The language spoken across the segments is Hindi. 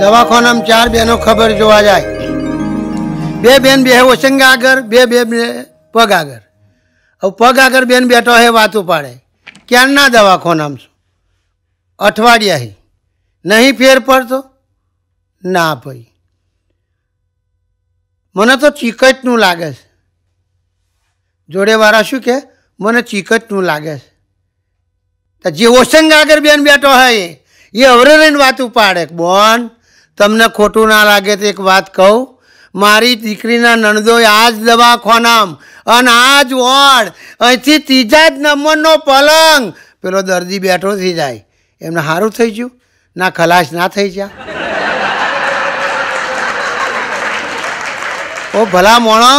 दवाखाना में चार बहनों खबर जो आ जाए बे बहन बे वो संग आगर बे बे पग आगर और पग आगर बहन बैठो है बात उपाड़े क्या ना दवाखाना में अठवाडिया ही नहीं फेर पड़ तो ना पी मने तो चीकटनू लागे जोड़े वाला शू के मने चीकटनू लागे तो जे ओसंग आगर बेन बैठो है ये अवरे रही बात उपाड़े बोन तमने खोटू ना लगे तो एक बात कहूँ मारी दीकरीना नणदोए आज दवाखानाम अन आज वॉर्ड अहींथी तीजा ज नंबरनो पलंग पेलो दर्दी बैठो थी जाए एमने सारू थई गयुं ना खलास ना थई जा ओ भला मोणो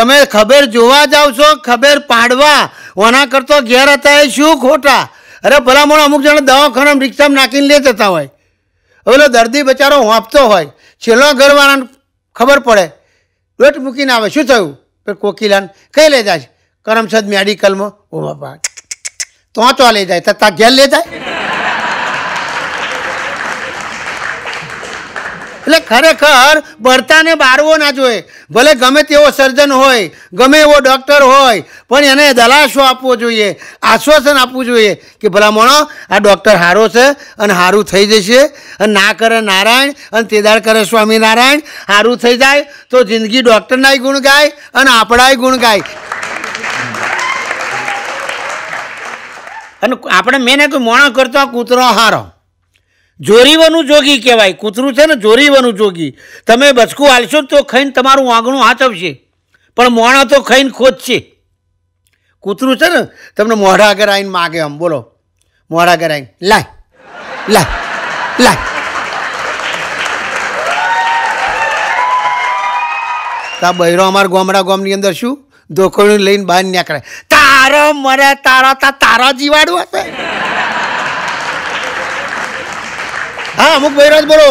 तमे खबर जोवा जाओ छो खबर पाड़वा वना करतो घेर हता ए शू खोटा अरे भला मोणो अमुक जण दवाखाना रिक्शा में नाखीने ले जता होय ओलो दर्दी बेचारो होंपतो होय छेल्लो घरवाळाने खबर पड़े पेट मूकीने आवे शू थयुं पर कोकिलाने कई ले जाए करमसद मेडिकल में ओ बापा तो चो ले जाए तत्ता घेर ले जाए એટલે ખરેખર બળતાને બારવો ના જોઈએ ભલે ગમે તેવો સર્જન હોય ગમે એવો ડૉક્ટર હોય પણ એને દલાસો આપવો જોઈએ આશ્વાસન આપવું જોઈએ કે ભલામણો આ ડૉક્ટર સારો છે અને સારું થઈ જશે અને ના કરે નારાયણ અને તેદાળ કરે સ્વામિનારાયણ સારું થઈ જાય તો જિંદગી ડૉક્ટરનાય ગુણ ગાય અને આપણાય ગુણ ગાય અને આપણે મેં ને કોઈ મોણો કરતો કૂતરો હારો जोरीवनु जोगी कहवाय कूतरू छे ने जोरीवनु जोगी तमे बचकू आलशो तो खाईने तमारू वांगणू हाचवशे पण मोणा तो खाईने खोजशे कूतरू छे ने तमने मोढा आगे आईने मागे आम बोलो मोढा आगे आईने लाय लाय लाय ता बहिरो अमार गोमडा गोमनी अंदर शू धोकळी लईने बहार नीकळे तारो मरे तारो तारो जीवाडू हशे हाँ अमुक भाईराज बोलो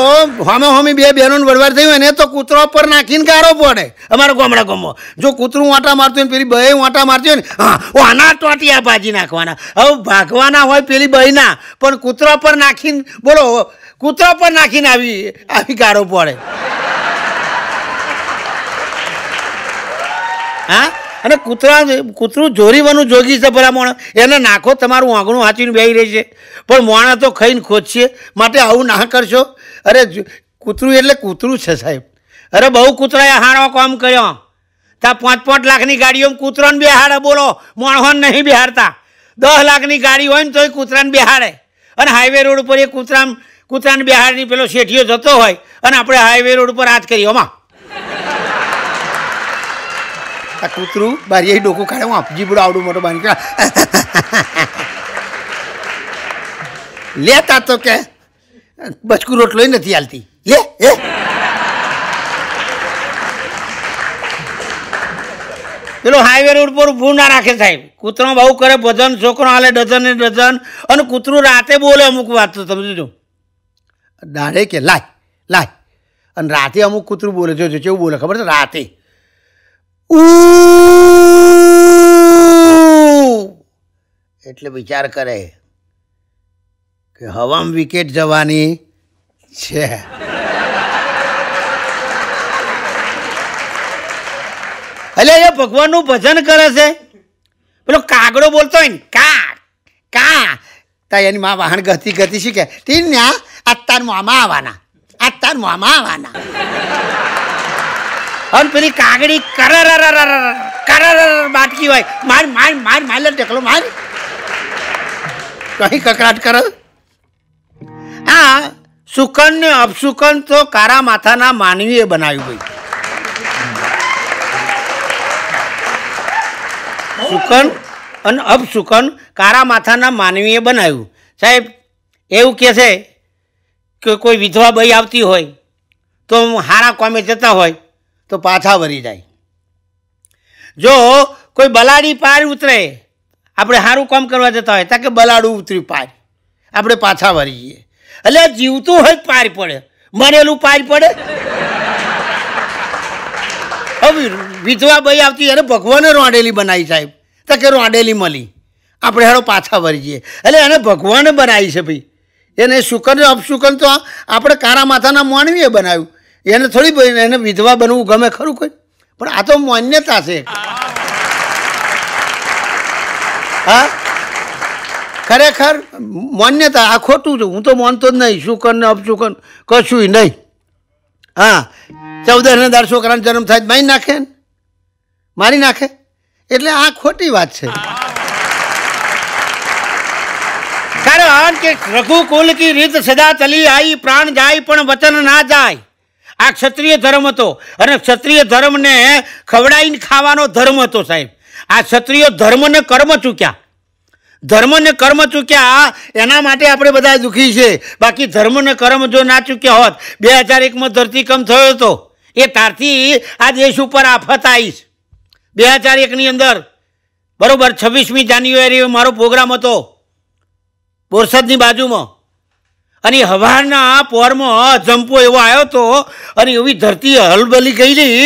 हमें हमी बे बहनों वड़वाड़ थी होने तो कूतरा पर नाखी गारो पड़े अमार गामडा गाममां जो कूतरू आटा मारत हो पेली बही आटा मारती हो हाँ वो आना टोटिया भाजी नाखवाना हम भागवाना हो पेली बहीना पण कूतरा पर नाखी बोलो कूतरा पर नाखी आवी गारो पड़े हाँ अरे कूतरा कूतरू जोरीवनु जोगी से भला मोण एने नाखो तमारू आंगणू हाचीने बेही रही है पर मोणा तो खाईने खोजशे माटे आवुं ना करशो अरे कूतरू एटले कूतरू छे साहेब अरे बहु कूतराए हाणो काम कर्यो ता 5-5 लाखनी गाड़ीओं में कूतराने बेहाड़े बोलो मोणोने नहीं बेहाड़ता 10 लाखनी गाड़ी होय ने तोय कूतराने बेहाड़े अने हाईवे रोड पर एक कूतराने बेहाड़नी पेलो शेठियो जतो होय अने आपणे हाईवे रोड पर हाथ करीए ओमां आ कूतरू बारी डोकू काढे हूँ आप जीबड़ो आवड़ू मोटो बांध के लेता तो क्या बचकू रोटलो ही नहीं आलती ले चलो हाईवे रोड पर ऊभू ना राखे साहेब कूतरो भाऊ करे भजन छोकरो हाले डजन ने डजन और कूतरू राते बोले अमुक बात तो समझ जो दाढ़े के लाय लाय और राते अमुक कूतरू बोले जो जो केवुं बोले खबर है राते एटले विचार करे कि हवा में विकेट जवानी छे अले ये भगवान नु भजन करे छे पेलो कागड़ो बोलतो है का का ता यानी मां वाहन गति गति सी के तीन ना अत्तार मामा आवाना और पेली कागड़ी कर बाटकी होय मार मार मार मार टेकलो मार कहीं ककड़ाट कर हाँ सुकन ने अपसुकन तो कारा माथा ना मानवीए बनायु भाई सुकन अन अपसुकन कारा माथा ना मानवीए बनायु साहेब एवं कैसे कि कोई विधवा बही आती होय तो हारा कॉमे जता होय तो पाछा वरी जाए जो कोई बलाड़ी पार उतरे આપણે સારું કામ કરવા જતા હોય તાકે બલાડું ઉતરી પાર આપણે પાછા વળી જઈએ એટલે જીવતું હોય પાર પડે મરેલું પાર પડે હવે વિધવા બઈ આવતી અરે ભગવાને રોંડેલી બનાવી સાહેબ તાકે રોંડેલી મળી આપણે હારો પાછા વળી જઈએ એટલે એને ભગવાને બનાવી છે ભાઈ એને શુકન અપશુકન તો આપણે કારા માથાના માનવીએ બનાવ્યું, એને થોડી એને વિધવા બનવું ગમે ખરું કોઈ? પણ આ તો માન્યતા છે. હા ખરેખર માન્યતા આ ખોટું છે. હું તો માનતો જ નહીં શુકન ને અપશુકન કશું નહીં. હા 14 અને 18 છોકરાનો જન્મ થાય તો મારી નાખે ને મારી નાખે, એટલે આ ખોટી વાત છે. कारण के रघुकुल की रीत सदा चली आई, प्राण जाय पण वचन ना जाय। आ क्षत्रिय धर्म तो, अरे क्षत्रिय धर्म ने खवड़ाई खावानो धर्म तो साहेब। आ क्षत्रिय धर्म ने कर्म चूक्या, धर्म ने कर्म चूक्या, एना माटे आपणे बधा दुखी छे। बाकी धर्म ने कर्म जो ना चूक्या होत 2001 में धरतीकंप थयो तो ए तारथी आ देश उपर आफत आई। 2001 नी अंदर बरोबर 26મી જાન્યુઆરી मारो प्रोग्राम हतो बोरसद बाजू में, अरे हवाना पोर में जंपो एवं आयो तो अरे एवं धरती हलबली गई रही।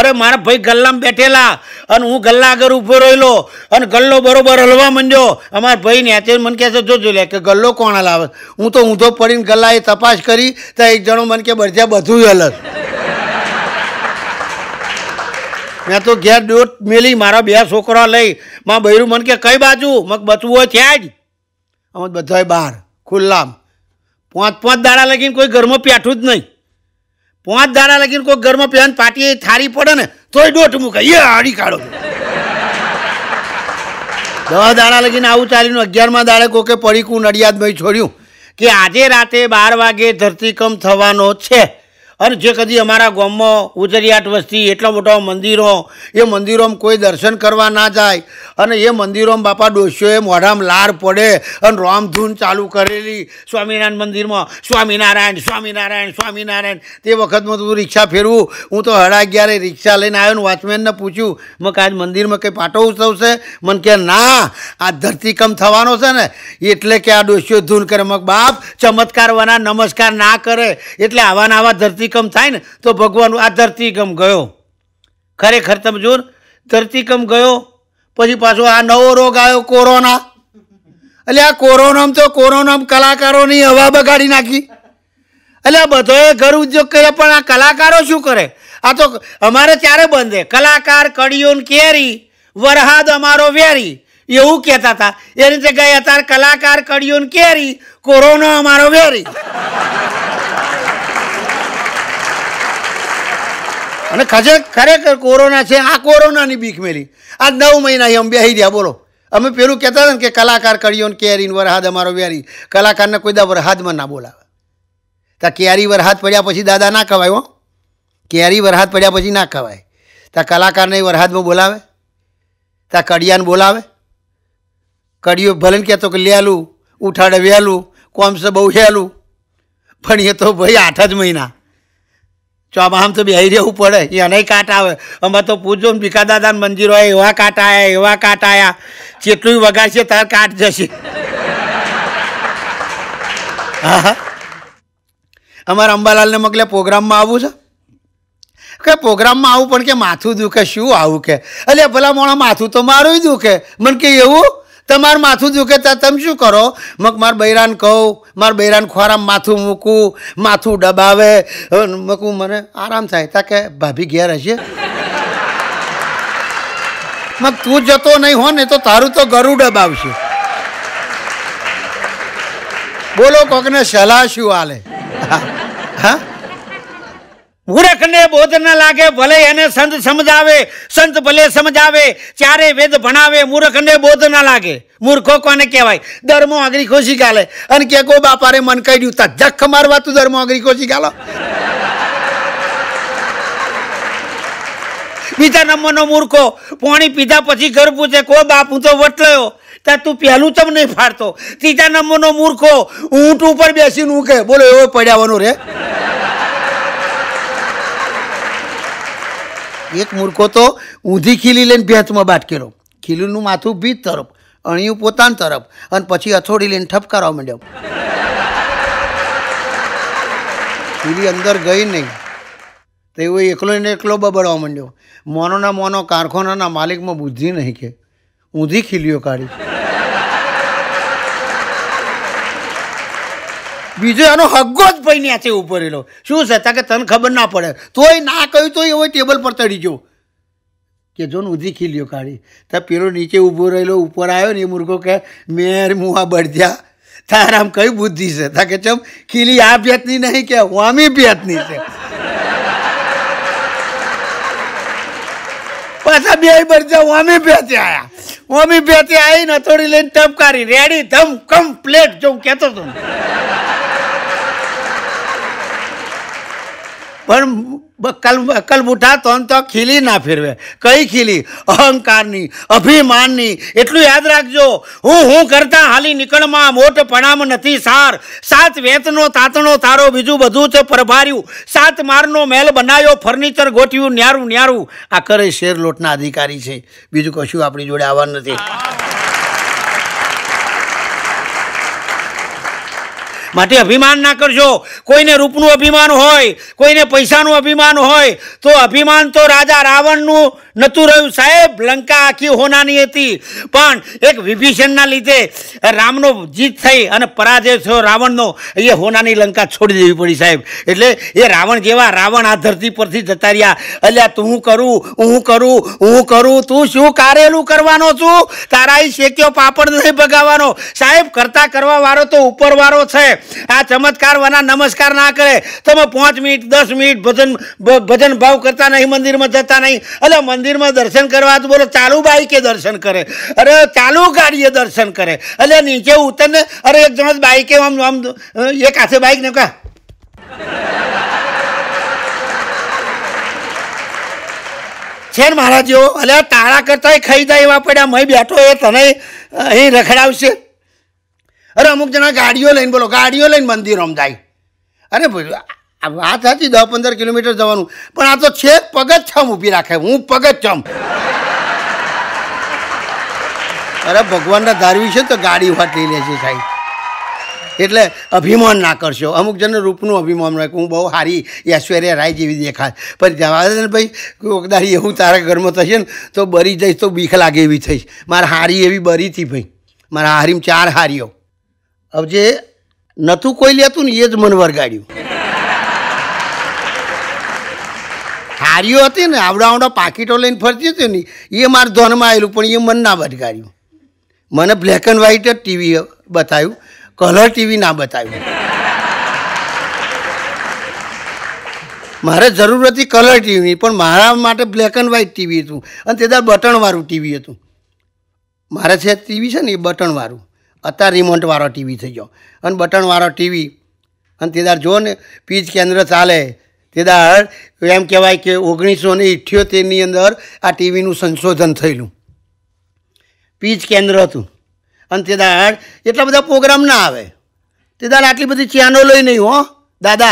अरे मारा भाई गल्ला में बैठेला अने हूँ गल्ला आगे उभो रहेलो अने गल्लो बराबर हलवा मंजो। अमार भाई ने आते मन कहे जो ले कि गल्लो कोण लावे। हूँ तो ऊँधो पड़ी गल्ला ए तपास करी तो एक जणो मन के बरजा बधु हलत। मैं तो घेर डोट मेली मारा बे छोकरा लई माँ बहरू मन के कई बाजू मग बचवो त्याज। हम बधाए बाहर खुला 5-5 दाड़ा लगी कोई घर में प्याठू ज नहीं। 5 दाड़ा लगी कोई घर में प्यान पाटी थारी पड़े ने तो डोट मूक ये आड़ी काढ़ो। 10 दाड़ा लगी आऊँ चाली 11मा दाड़े कोके पड़ीकू नड़ियाद में छोड़ू कि आजे राते 12 वागे धरतीकंप थवानो छे। और जो कभी अमरा गाम में उजरियाट वस्ती एटला मोटा मंदिरों ये मंदिरों में कोई दर्शन करवा ना जाए अने ये मंदिरों में बापा डोसियों मोढ़ा में लार पड़े और रामधून चालू करेली स्वामीनारायण मंदिर में स्वामीनारायण स्वामीनारायण स्वामीनारायण। ते वक्त में तू रिक्शा फेरवू हूँ तो हड़ा ग्यारे रिक्शा लैने आयो वॉचमेन ने पूछू मैं आज मंदिर में कई पाटो उत्सव से मन के ना आ धरतीकंप थवानो छे ने एटले कि आ डोसियों धून करे। मग बाप चमत्कार वना नमस्कार ना करे एटले आवा ना आवा धरती कम थाय ने तो भगवान आ धरतीकंप गयो। खरेखर तब जो धरतीकंप गयो पछी पाछो आ नवो रोग आयो कोरोना। अले आ कोरोना में तो कोरोना में कलाकारों नी हवा बगाड़ी नाखी। अले बधाए घर उद्योग करे पण आ कलाकारों शू करे? आ तो अमारे त्यारे बंधे कलाकार कड़ियों केरी वरहाद अमारो वेरी एवं कहता था। एनी जगह अतार कलाकार कड़ियों केरी कोरोना अमारो वेरी। अरे खरेखर कोरोना है आ कोरोना की बीक मेली। आज 9 महीना अमे बेही रहा। बोलो अमे पेलू कहता था कि कलाकार कड़ियों केरी वरहाद अमारो वेरी। कलाकार ने कोई दा वरहाद में ना बोलावे ता केरी वरहाद पड्या पछी दादा ना कहवाय। हो केरी वरहाद पड्या पछी ना कहवाय ता कलाकार ने वरहाद में बोलावे ता कड़िया ने बोलावे। कड़ियो भले ने कहते कि लेलू उठाड़े वेलू कोम से बहु हेलू पण ये तो भाई 8 ज महीना चौमाहाम तो बेहाई रहू पड़े। यहाँ नहीं काट आए अमे तो पूजो बीका दादा मंदिरों एवं काट आया एवं काट आया चेटलू वगाड़े तार काट जैसे। हाँ अमर अंबालाल ने मगले प्रोग्राम में आव के प्रोग्राम में आऊँ के माथू दुखे शू आऊँ के अरे भला मोड़ा माथू तो मारू ही दुखे मन के एवं तमार माथू दुखे तो तम शू करो? मग मार बैरान कहूँ मार बैरान ख्वाराम माथू मूकू माथू डबावे मकू मने आराम थाय ताके भाभी घेर हशे। मग तू जतो नहीं हो ने तो तारू तो गरू डबावशे। बोलो कोकने सलाह शू आले? हाँ मूर्ख ने बोध न लागे भले एने संत समझावे संत भले समझावे चारे वेद भणावे मूर्ख ने बोध न लागे। मूर्खो कोने कहवाय? धर्मो अग्रिको शिकाले अन के को बापा रे मन कई दयूता जख मारवा तू धर्मो अग्रिको शिकालो। बीजा नंबरनो मूर्खो पाणी पीधा पछी घर पूछे को बाप हूँ तो वटलो ता तू पहलू तम नहीं फाड़तो। तीजा नंबरनो मूर्खो ऊँट ऊपर बेसी ऊँके बोलो एवो पड्यावनो रे। एक मूर्खो तो ऊँधी खीली लैने भेत में बाटकेलो खीलूनु माथू बीज तरफ अणियू पोता तरफ अन पछी हथोड़ी लैने ठपकारवा मांड्यो। खीली अंदर गई नहीं तो एवो एकलो ने एकलो बबड़वा मांड्यो। मोनो ना मोनो कारखाना ना मालिक में बुद्धि नहीं के ऊँधी खीलियो काढ़ी। बीजो एनो हग्गो ज पईन्या छे उपरेलो शुं छे ताके तने खबर ना पड़े तोय ना कह्युं तो एवो टेबल पर तड़ी गयो के जोन उधी खीलियो काढ़ी त पेलो नीचे ऊभो रहेलो ऊपर आयो ने मुर्गो कहे मेर मुआ बड़जा तारा में कई बुद्धि छे ताके चम खीली आ बेतनी नहीं के वामी बेतनी छे पाछा बे बड़जा वामी बेते आया वामी बेते आई न थोड़ी लेन टपकारी रेडी धम कंप्लीट जो कहतो तो पर कल बूठा तो खीली ना फिरवे कई खीली अहंकार नी अभिमान नी एटलू याद राखजो हूँ करता हाली निकल मां मोट पणाम नथी सार सात वेतनो तातनो तारो बीजू बधु छे परभार्यु सात मारनो मेल बनायो फर्निचर गोठ्यु न्यारू न्यारू आ करे शेर लोटना अधिकारी छे बीजू कशुं आपणी जोड़े आववानुं नथी। माटे अभिमान ना करजो। कोईने रूपनु अभिमान होय कोईने पैसानु अभिमान होय तो अभिमान तो राजा रावणनु नतुं रह्युं साहेब। लंका आखी होनानी हती पण एक विभीषणना लीधे रामनो जीत थई अने पराजय थयो रावणनो। ए होनानी लंका छोड़ी देवी पड़ी साहेब। एटले ए रावण जेवा रावण आ धरती परथी जता रह्या। अल्या तू हुं करूं हुं करूं हुं करूं तू शुं कारेलुं करवानो छुं तारा ई शेक्यो पापड़ नहीं बगाववानो साहेब। करता करवा वारो तो उपरवारो छे। आ चमत्कार वाला नमस्कार ना करे तमे 5 मिनिट 10 मिनिट भजन भजन भाव करता नहीं मंदिर में जता नहीं। अरे मंदिर में दर्शन करवा तो बोलो चालू बाई के दर्शन करे अरे चालू गाड़िए दर्शन करे अरे नीचे उतरने अरे एक जन बाइक के हम ये कैसे बाइक ने कहा छेन महाराज जो अरे तारा करता है खाई जाए वहाँ पड़ा मैं बैठो ये तने यही रखड़ा उसे। अरे अमुक जना गाड़ियों लाइन बोलो गाड़ियों लाइन मंदिर हम जाए। अरे बात थी 10-15 किलोमीटर जवानू पण आ तो छे पगथम ऊभी राखे हूँ पगथम। अरे भगवान धारवी छे तो गाड़ी वाट लई लेशे साहेब। एटले अभिमान ना करशो। अमुक जन रूपनु अभिमान राख हूँ बहुत सारी ऐश्वर्या राय जेवी देखाय पर जवाहरलाल भाई कोक दाड़ी एवं तारा घर में थशे ने तो बरी जाइस तो बीक लागे एवी थईश। मार हारी एवी बरी थी भाई मार हारी में 4 हारीओ अब जे नतु कोई लेतु ने ये ज मन वरगाड्यु। हारीओ हती ने आवड़ा आवड़ा पाकिटो लईने फरती हती ने ये मार धन में आवेलू पण ये मन ना वरगाड्यु। मैंने ब्लैक एंड व्हाइट टीवी बतायु कलर टीवी ना बतायु। मारे जरूर थी कलर टीवी पण मारा माटे ब्लैक एंड व्हाइट टीवी हतुं अने तेदार बटणवाळुं टीवी हतुं। मारे छे टीवी छे ने बटणवाळुं अत्यार रिमोटवाळो टीवी थई गयो अने बटणवाळो टीवी अने तेदार जो ने पीज केंद्र चाले तेदार एम कहेवाय के 1978 नी अंदर आ टीवीनुं संशोधन थयेलुं पीज केंद्र हतुं अने तेदार एटला बधा प्रोग्राम ना आवे तेदार आटली बधी चेनलोय नहीं हो दादा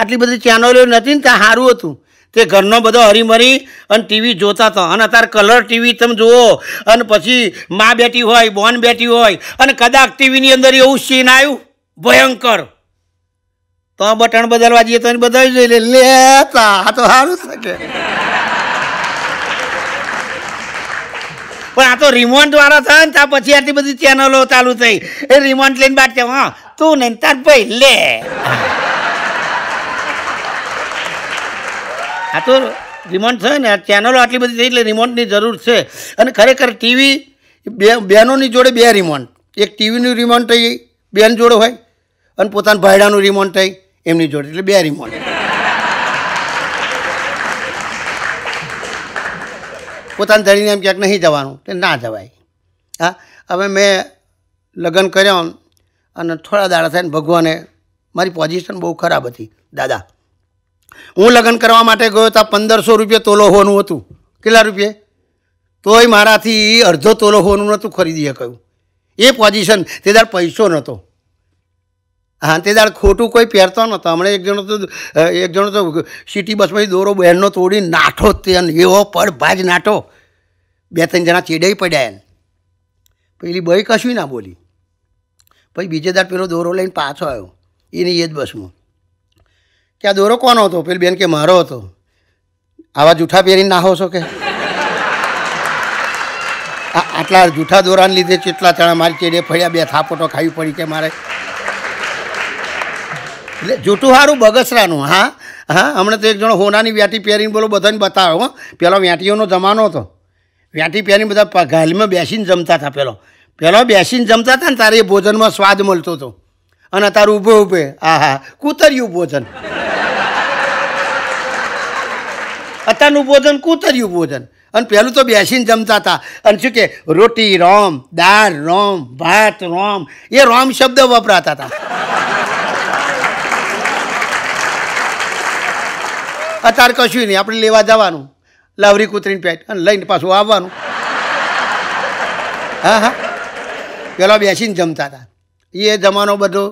आटली बधी चेनलोय नथी ने ते सारूं हतुं ते घरनो बधो हरीमरी अने टीवी जोता तो अने अतार कलर टीवी तमे जुओ अने पछी माँ बेटी होय बोन बेटी होय अने कदाच टीवीनी अंदर एवुं सीन आव्युं भयंकर तो बटन बदलवा जईए तो बदलावी जोई ले आ तो सारूं थके पण आ तो रिमोट वाला था त्या पछी आटली बधी चेनलो चालू थई। ए रिमोट लईने बाटे हां तू ने तार भाई ले आ तो रिमोट है ने चेनलो आटली बधी थई एटले रिमोटनी जरूर छे। अने खरेखर टीवी बहनोनी जोड़े 2 रिमोट एक टीवीनुं रिमोट थई बहन जोड़े होय अने पोताना भाईडानुं रिमोट थई एमनी जोड़े एटले 2 रिमोट। पोताना धरीने एम क्यांक नहीं जवानुं ते ना जवाय। हाँ हवे मैं लग्न कर्या अने थोड़ा दाड़ा थईने भगवाने मारी पोजिशन बहुत खराब हती दादा। हूँ लग्न करवा माटे गयो तो 1500 रुपये तोलो होनुं हतुं। केटला रुपये तोय माराथी अर्धो तोलो होनुं नतुं खरीदी शक्युं ए पोजिशन तेदार पैसो नतो। हाँ तेदार खोटू कोई पहेरतो नतो। हमणे एक जणो तो सिटी बस में दोरो बहेरनो तोड़ी नाठो तेन एवो पड़ भाज नाठो 2-3 जना चेडाई पड्या एन पेली बई कशुं ना बोली। पछी बीजे दार पेलो दोरो लईने पाछो आव्यो एनी एज बस में क्या दोरो कोण हतो पेली बेन के मारो हतो। आवा जूठा पेरीने नाहो छो के आटला जूठा दोराने लीधे चेटला चणा मारी चेडे फळ्या 2 थापोटो खावी पड़ी के मारे એટલે જોટુહારું બગસરાનું હા હા હમણાં તો એક જણો હોનાની વ્યાટી પહેરીને બોલો બધાને બતાવ્યો હો પહેલાં વ્યાટીઓનો જમાનો હતો વ્યાટી પહેરીને બધા ગાલીમાં બેસીને જમતા હતા પહેલાં બેસીને જમતા હતા ને તારે એ ભોજનમાં સ્વાદ મળતો હતો અને તારે ઊભે ઊભે આ હા કૂતર્યું ભોજન અત્યારનું ભોજન કૂતર્યું ભોજન અને પહેલું તો બેસીને જમતા હતા અને શું કે રોટી રોમ દાળ રોમ ભાત રોમ એ રોમ શબ્દ વપરાતા હતા अतार कशु नहीं अपने लेवा जावानू लावरी कूतरी पेट लाइन पास आवानू हाँ हाँ पेला बेसी जमता था ये जमानो बधो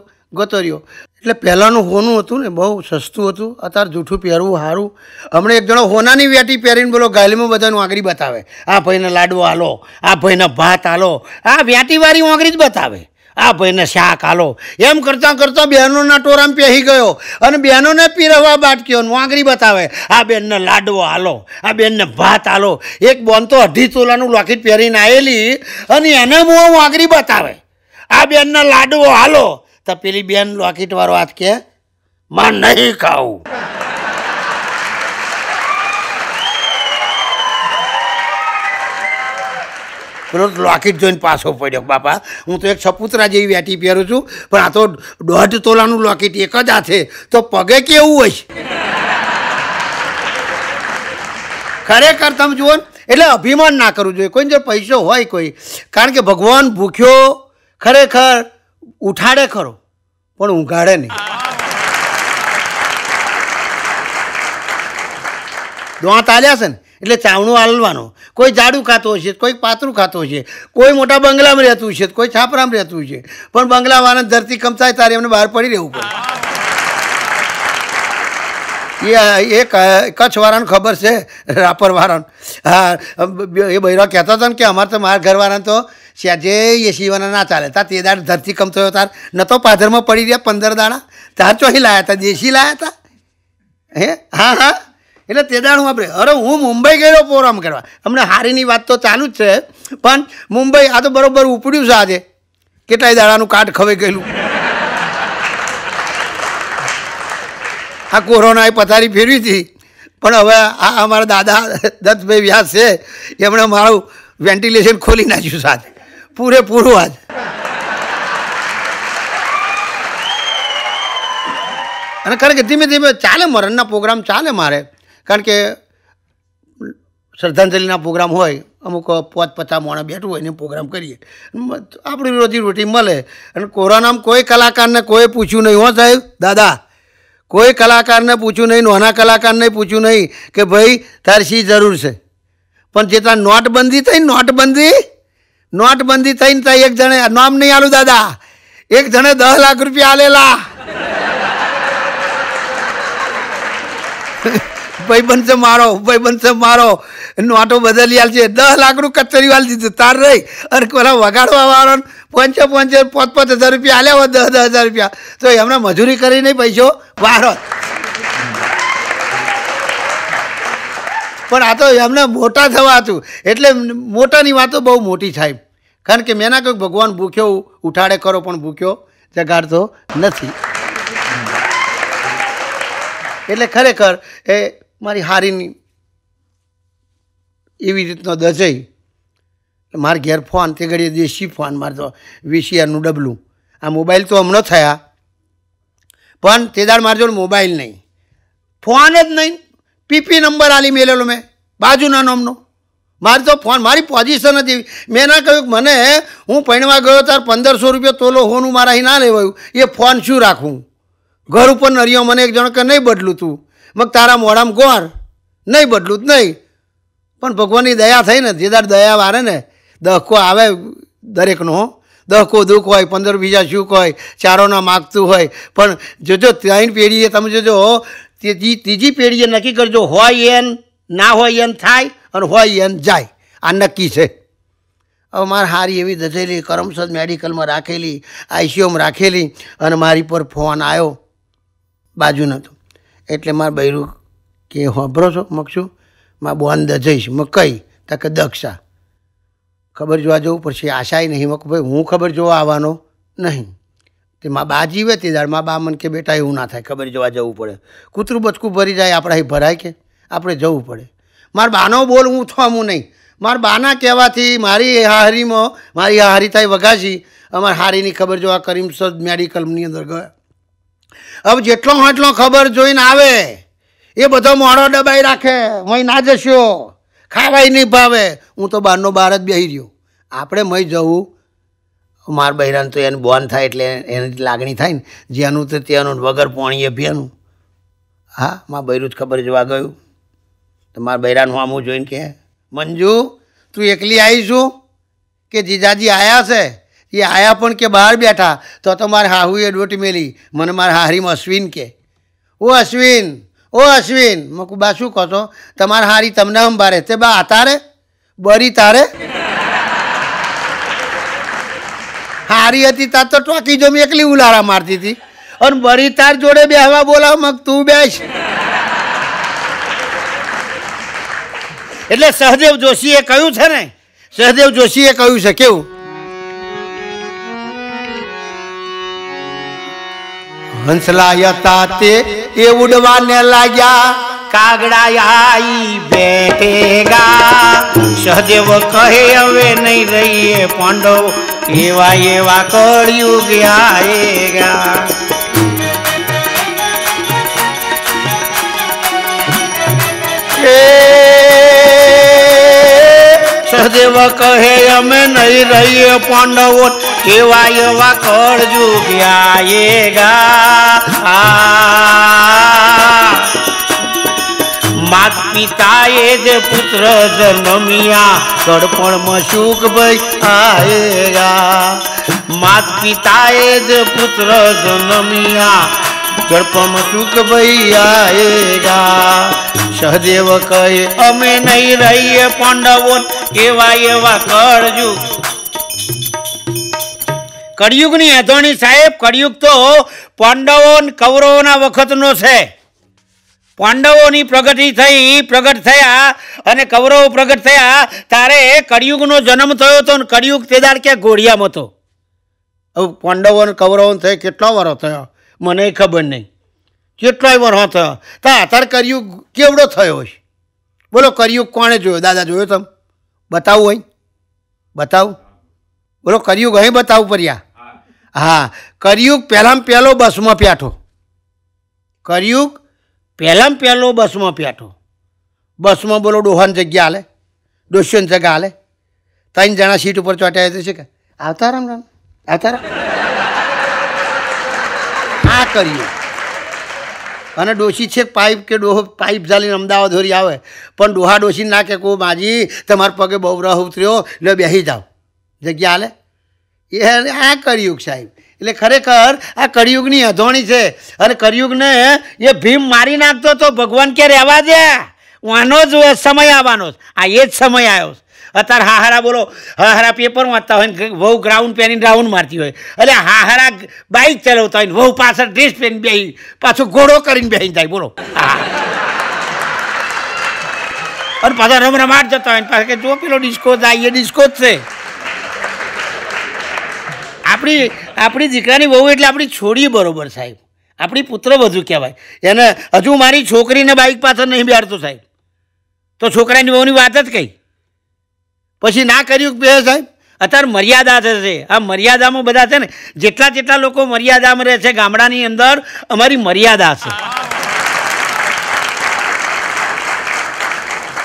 गतो रह्यो एटले पहेलानुं होनू हतुं ने बहुत सस्तुं हतुं अतार जूठू पहेरवुं हारूं हमणे एक जणो होनानी वेटी पहेरीने बोलो गालीमां बधाने आंगरी बतावे आ भाईने लाडू आलो आ भाईने भात आलो आ वेटीवारी आंगरी ज बतावे आ भाईने शाक आलो एम करता करता बहनों टोरा में पेही गयो अने बहनों ने पीरवा बाटक्यो वांगरी बतावे आ बेन ने लाडवो आलो आ बेन ने भात आलो एक बोन तो अढ़ी तोलानु लॉकेट पहेरीने आएली अने एने मोह वांगरी बतावे आ बेन ने लाडवो आलो तो पेली बेन लॉकेट वाळो हाथ के मां नहीं खाऊं पेलो लॉकेट जोईने पाछो पड्यो बापा हूँ तो एक सपूतरा जेवी वेटी पहेरू छूं पण आ तो 1.5 तोलानुं लॉकेट एक ज हाथे तो पगे केवुं होय खरेखर तमे जुओ एटले अभिमान ना करवुं जोईए कोईने जोडे पैसो होय कोई कारण के भगवान भूख्यो खरेखर उठाडे खरो पण ऊंघाडे नहीं दांत आल्या छे ने એટલે ચાવણું હાલવાનું કોઈ જાડું ખાતું હશે કોઈ પાતળું ખાતું હશે કોઈ મોટા બંગલામાં રહેતું હશે કોઈ છાપરામાં રહેતું હશે પણ બંગલાવાળાને ધરતી કંપાય ત્યારે એમને બહાર પડી રહેવું પડે એ કચ્છવાળાને ખબર છે રાપરવાળાને હા એ બૈરા કહેતા હતા ને કે અમારે તો મારા ઘરવાળાને તો સાજે એ સીવાના ના ચાલે તા તે દાડ ધરતી કંપતો તાર ન તો પાથરમાં પડી રહ્યા 15 દાણા તાર ચોહી લાયા હતા દેશી લાયા હતા હે હા હા એટલે તે દાડું આપણે અરે હું મુંબઈ ગયો પ્રોગ્રામ કરવા હમણાં હારીની વાત તો ચાલુ જ છે પણ મુંબઈ આ તો બરાબર ઉપડ્યું છે આજે કેટલાય દાડાનું કાટ ખવાઈ ગયેલું આ કોરોનાએ પથારી ફેરવી હતી પણ હવે આ અમારા દાદા દત્તભાઈ વ્યાસ છે એમણે મારું વેન્ટિલેશન ખોલી નાખ્યું છે પૂરેપૂરું આજ અને કારણ કે ધીમે ધીમે ચાલે મરણના પ્રોગ્રામ ચાલે મારે કારણ કે શ્રદ્ધાંજલિના પ્રોગ્રામ હોય અમુક 50 માણસ બેઠું હોય ને પ્રોગ્રામ કરીએ આપણી રોજીરોટી મળે અને કોરોનામાં કોઈ કલાકારને કોઈ પૂછ્યું નહીં હો સાહેબ દાદા કોઈ કલાકારને પૂછ્યું નહીં નાના કલાકારને પૂછ્યું નહીં કે ભાઈ તારી શી જરૂર છે પણ જેટલા નોટબંધી થઈ નોટબંધી થઈને ત્યાં એક જણે નામ નહીં આલું દાદા એક જણે 10 લાખ રૂપિયા આલેલા भाईबंध से मारो भाईबंध से मारो नोटो बदली आल छे 10 लाख कचरी वाल दीधु तार रही और पेला वगाड़वा वालों 55,000 रुपया आल्या हो 10,000 रुपया तो एमने मजूरी करी नहीं पैसो वारो पण आ तो एमने मोटा थवा हतुं एटले मोटानी वातो बहु मोटी साहेब कारण के मेना कह्युं भगवान भूख्यो उठाडे करो पण भूख्यो जगाडतो नथी एटले खरेखर ए मारी हारीनी एवी रीतना दजाई मार घेर फोन ते घड़ीए देशी फोन मार तो वीसीआरनु डबलू आ मोबाइल तो हमणो थया पण ते दाड़ मार जोडे मोबाइल नहीं फोन ज नहीं पीपी नंबर आली मेलेलो मैं बाजूना नामनो मार तो फोन मारी पोजिशन हती मैं ना कह्युं मने हूँ पणवा गयो तार 1500 रुपया तोलो होनू मारा ही ना लेवायु ये फोन शुं राखूं घर उपर नरियो मने एक जण के नहीं बदलू तू मग तारा मोड़ाम गोर नहीं बदलू नहीं पण भगवानी दया थई ने जेदार दया वारे ने दहको आवे दरेक नो दहको दुख होय 15 बीजा सुख होय चारो ना मागतू होय पण जोजो तीन पेढ़ीए तमे जोजो तीजी पेढ़ीए नक्की करजो होय एन ना होय एन थाय अन होय एन जाय आ नक्की छे अब मार हारी एवी दजेली करमसद मेडिकल में राखेली आईसीयू में राखेली अन मारी पर फोन आयो बाजू न तो एटले मार बैरू के होभरो छो मक्षू माँ बोन दजईश म कई तक दक्षा खबर जो जव पड़े आशाई नहीं मक भाई हूँ खबर जो आवा नहीं कि माँ बा जीवे थी तार माँ बा मन के बेटा एवं ना थाय खबर जवा जवू पड़े कूतरू बचकूँ भरी जाए अपना ही भराय के आप जवू पड़े मार बानो बोल हूँ थमू नहीं मार बाना कहवा थी मारी हाहरी में मारी हाहरी थाय वगाशी अमर हारी की खबर जवा करीमसद मेडिकल अंदर गया। अब जेटलो होटलो खबर जोईने आवे ए बधो मोड़ो दबाई राखे वहीं ना जशो खावाई नहीं भावे हूँ तो बारनो बार ज बेही रह्यो आपणे मई जवू मार बहिरान तो एनी बोन थाय एटले एनी लागणी थाय ने जेनु ते तेनु वगर पाणीए भेनु हाँ मार बहिरू ज खबर जवा गयो तो मार बहिरान हामू जोईने के मंजू तू एकली आई छू के जीजाजी आया छे ये आया पण के बहार बैठा तो मार हाहू ए डोटी मेली मने मार हाहरी में अश्विन के ओ अश्विन मकू बा शू कहो तो तमार हारी तमने अंबारे ते बा तारे बरी तारे हारी हती तार तो टोकी जो में एकली उलारा मारती थी और बरी तार जोड़े बेहवा बोला मग तू बेस एटले सहदेव जोशीए कह्यु छे ने सहदेव जोशीए कह्यु छे केवुं हंसलायता ते ये उड़वाने लाया कागड़ा आई बैठेगा सहदेव कहे हवे नहीं रहिए पांडव एवा कलयुग आएगा। सहदेव कहे हमें नहीं रहिए पांडव एवा कलयुग आएगा। मात पिताए जे पुत्र जन्मिया दर्पण में सुख बैठाएगा। मात पिताए जे पुत्र जन्मिया दर्पण में सुख बैठाएगा। सहदेव कहे अमे नहीं रहिए पांडवों एवा कलयुग कलयुग नी अधोणी साहेब कलयुग तो पांडवों कौरवों ना वखत नो छे। पांडवों नी प्रगति थई प्रगट थया अने कौरव प्रगट थया तारे कलयुग नो जन्म थयो तो कलयुग ते दार के गोड़िया में तो अब पांडवों कौरवों थे केटलो वरो थयो मने खबर नहीं केटलो वरो थयो ता तार कलयुग केवड़ो थयो छे बोलो कलयुग कोणे जोयो दादा जोयो तम बताओ हई बताओ बोलो कलयुग हई बताओ परिया हाँ कलयुग पहला में पहलो बस में प्याठो कलयुग पहला में पहलो बस में प्याठो बस में बोलो डोहन जग्या आले डोशन जगह आले तीन जना सीट पर चौटाया तो आता राम राम आता राम आ कलयुग अने डोशी छे पाइप के डोह पाइप जाली अमदावाद होरी आवे पण डोहा डोशी ना के को माजी तमार पगे बवरा उतर्यो ले बेही जाओ जग्या आले आ कलयुग साहेब एटले खरेखर आ कलयुगनी अधोणी छे अरे कलयुग ने ये भीम मारी नाखतो तो भगवान के रहवा दे वानो ज समय आवानो आ ये ज समय आयो अतार हाहरा बोलो हाहरा पेपर वाँचता होय वहू ग्राउंड पेनी राउंड मारती होय अरे हाहरा बाइक चलावता होय वहू पाछळ ड्रेस पेनी बेही पाछो घोड़ो करीने बेही जाय बोलो और पाछा रमरमाट जता होय पाछो के जो पेलो डिस्को जाय ये डिस्को ज छे अपनी अपनी दीकरानी बहू एटले अपनी छोड़ी बराबर साहेब अपनी पुत्रवधू कहेवाय एने हजू मारी छोकरीने बाइक पाछळ नहीं बेहाडतो साहेब तो छोकरानी बहूनी वात ज कही पछी ना कर्युं साहेब अतार मर्यादा छे आ मर्यादा में बधा छे ने जेटला जेटला लोको मर्यादा में रहे छे गामडानी अंदर अमारी मर्यादा छे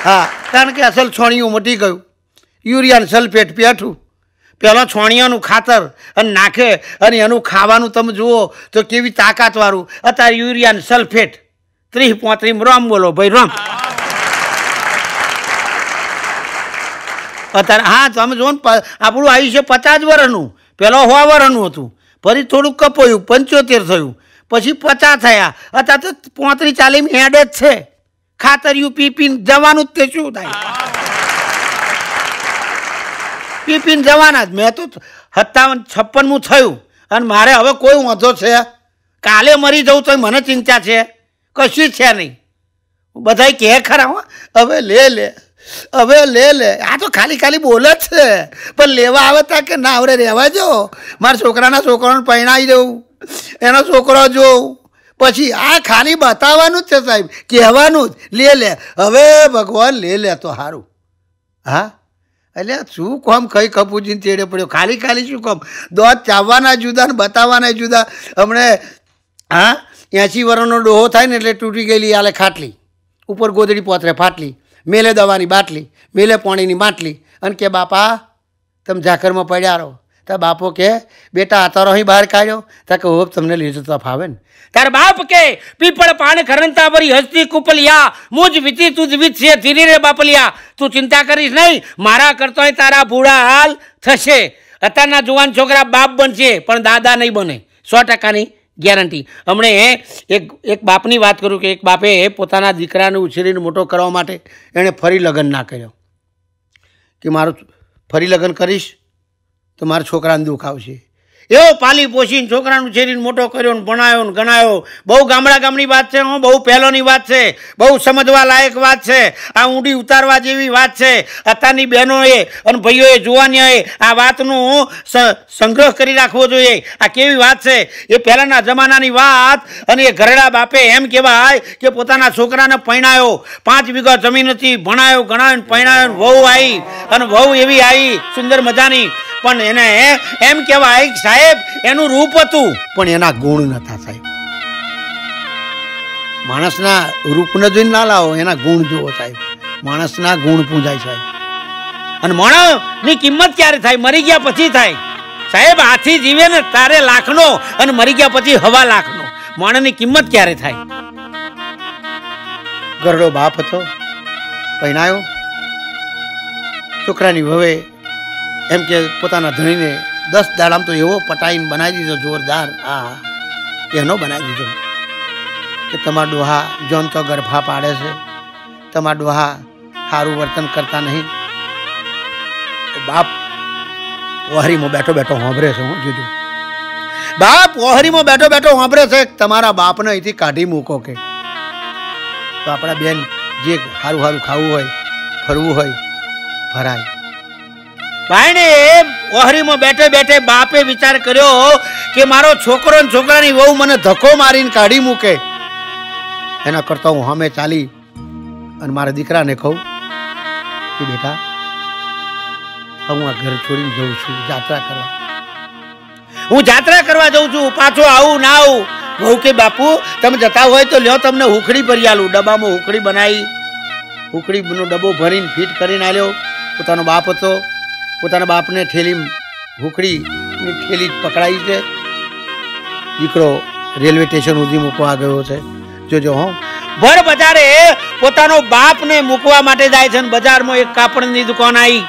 हाँ कारण के असल छोणियुं मटी गयुं यूरिया सल्फेट पेठू पहला छोणियानु खातर अने नाखे अने एनु खावानु तमे जुओ तो केवी ताकतवाळुं अतार यूरिया सल्फेट 30-35 राम बोलो भाई राम अतार हाँ तो जो आपणुं आयुष्य 50 वर्षनु पहला 100 वर्षनु हतुं फरी थोड़ुं कपायुं 75 थयुं पछी 50 थया अतार तो 35-40 में हेड ज छे खातरियुं पीपीन जवानुं ज ते शुं थाय पीपीन जवाना मैं तो 57-56 थयुं मारे हवे कोई वांधो छे काले मरी जाऊं तो मने चिंता छे कशुं छे नहीं बधाय कहे खरा हवे ले ले अबे ले ले आ तो खाली खाली बोलत है पर लेवा आवे ता के ना आवरे रेवा जो मार छोकराना छोकराने पहनाई देऊ एनो छोकरो जो पछी आ खाली बतावानुं ज छे साहेब कहेवानुं ज ले ले हवे भगवान ले ले तो हारू। हाँ अरे शू कम खाई कपूजी तेड़े पड़ो खाली खाली शू कम दौत चाववाना जुदा ने बतावाना जुदा हमने। हाँ 80 वर्षनो डोहो थाय ने एटले तूटी गेली आले खाटली ऊपर गोदड़ी पोतरे फाटली मेले दवानी बाटली मेले पाणीनी बाटली अन के बापा तम झाकर में पड्या रहो तो बापो के बेटा आता रहो बहार काढ़ो तो के होप तमने लीजो तो फावे तार बाप के पीपड़ पान खरंता भरी हस्ती कुपलिया मुझ विती तुझ वित से धीरे रे बापलिया तू चिंता करीस नहीं मारा करता है तारा बूढ़ा हाल थशे। अतारना जुवान छोकरा बाप बनशे पण दादा नहीं बने 100% नी गेरंटी। हमने एक बापनी बात करूँ कि एक बापे पोताना दीकराने उछेरीने मोटो करवा माटे एने फरी लग्न ना कर्यो कि मारो फरी लग्न करीश तो मारा छोकराने दुख आवशे। एवो पाली पोषीने छोकराने उछेरीने मोटो कर्यो ने भणाव्यो ने गणाव्यो बहु गामडा गामनी बात छे। हूँ बहु पहेलोनी बात छे बहु समजवा लायक बात छे आ ऊंडी उतारवा जेवी बात छे। अतारनी बहनोए अने भाईओए जुवानियाए आ वातनो संग्रह करी राखवो जोईए आ केवी वात छे। ए पहेलाना जमानानी वात अने ए घरड़ा बापे एम कहेवाय के पोताना छोकराने पणाव्यो 5 वीघा जमीन हती भणाव्यो गणाव्यो पणाव्यो वहू आई अने वहू एवी आई सुंदर मजानी पण एने एम कहेवाय साहेब एनु रूप हतुं पण एना गुण नता। साहेब माणसना रूप न जोईने ना लावो एना गुण जोवो। साहेब माणसना गुण पूंजाय साहेब अने माणसनी किंमत क्यारे थाय मरी गया पछी थाय साहेब। हाथी जीवे ने तारे लाखनो अने मरी गया पछी हवा लाखनो माणसनी किंमत क्यारे थाय। गरडो बाप हतो पहनायो छोकरानी ववे एम के पोताना धणी ने 10 दाड़ा में तो एवो पटाईन बनाई दीजो जोरदार। हाँ एनो बनाई दीजो कि तमारा डोहा जोन तो गरफा पाड़े से तमारा डोहा सारू वर्तन करता नहीं। तो बाप ओहरी में बैठो बैठो होंभरे से। हूँ जुजू बाप ओहरी में बैठो बैठो होंभरे से तमारा बाप ने अहींथी काढ़ी मूको के तो अपना बेन जे सारू सारू खावू होय फरवू होय फराय। भाई ने ओहरी में बैठे बैठे बापे विचार करो कि मारो छोकरो ने छोकरानी वहू मने धक्को मारीने काढ़ी मूके एना करता हूँ हमें चाली और मारा दीकरा ने कहूँ कि बेटा हूँ आ घर छोड़ी जाऊँ छू यात्रा करवा हूँ यात्रा करवा जाऊँ छू पाछो आऊँ ना आऊँ। वहू के बापू तम जता हो तो लो तमने हुकड़ी भरियालू डब्बा में हुकड़ी बनाई हुकड़ी डब्बो भरी फीट कर आलो। पोतानो बाप हतो पोताना बापने ठेली हुकड़ी ठेली पकड़ाई है। दीकरो रेलवे स्टेशन सुधी मूकवा गयो छे। जो जो हूँ भर बजारे पोतानो बाप ने मूकवा माटे जाय छे। बजार में एक कापड़नी दुकान आई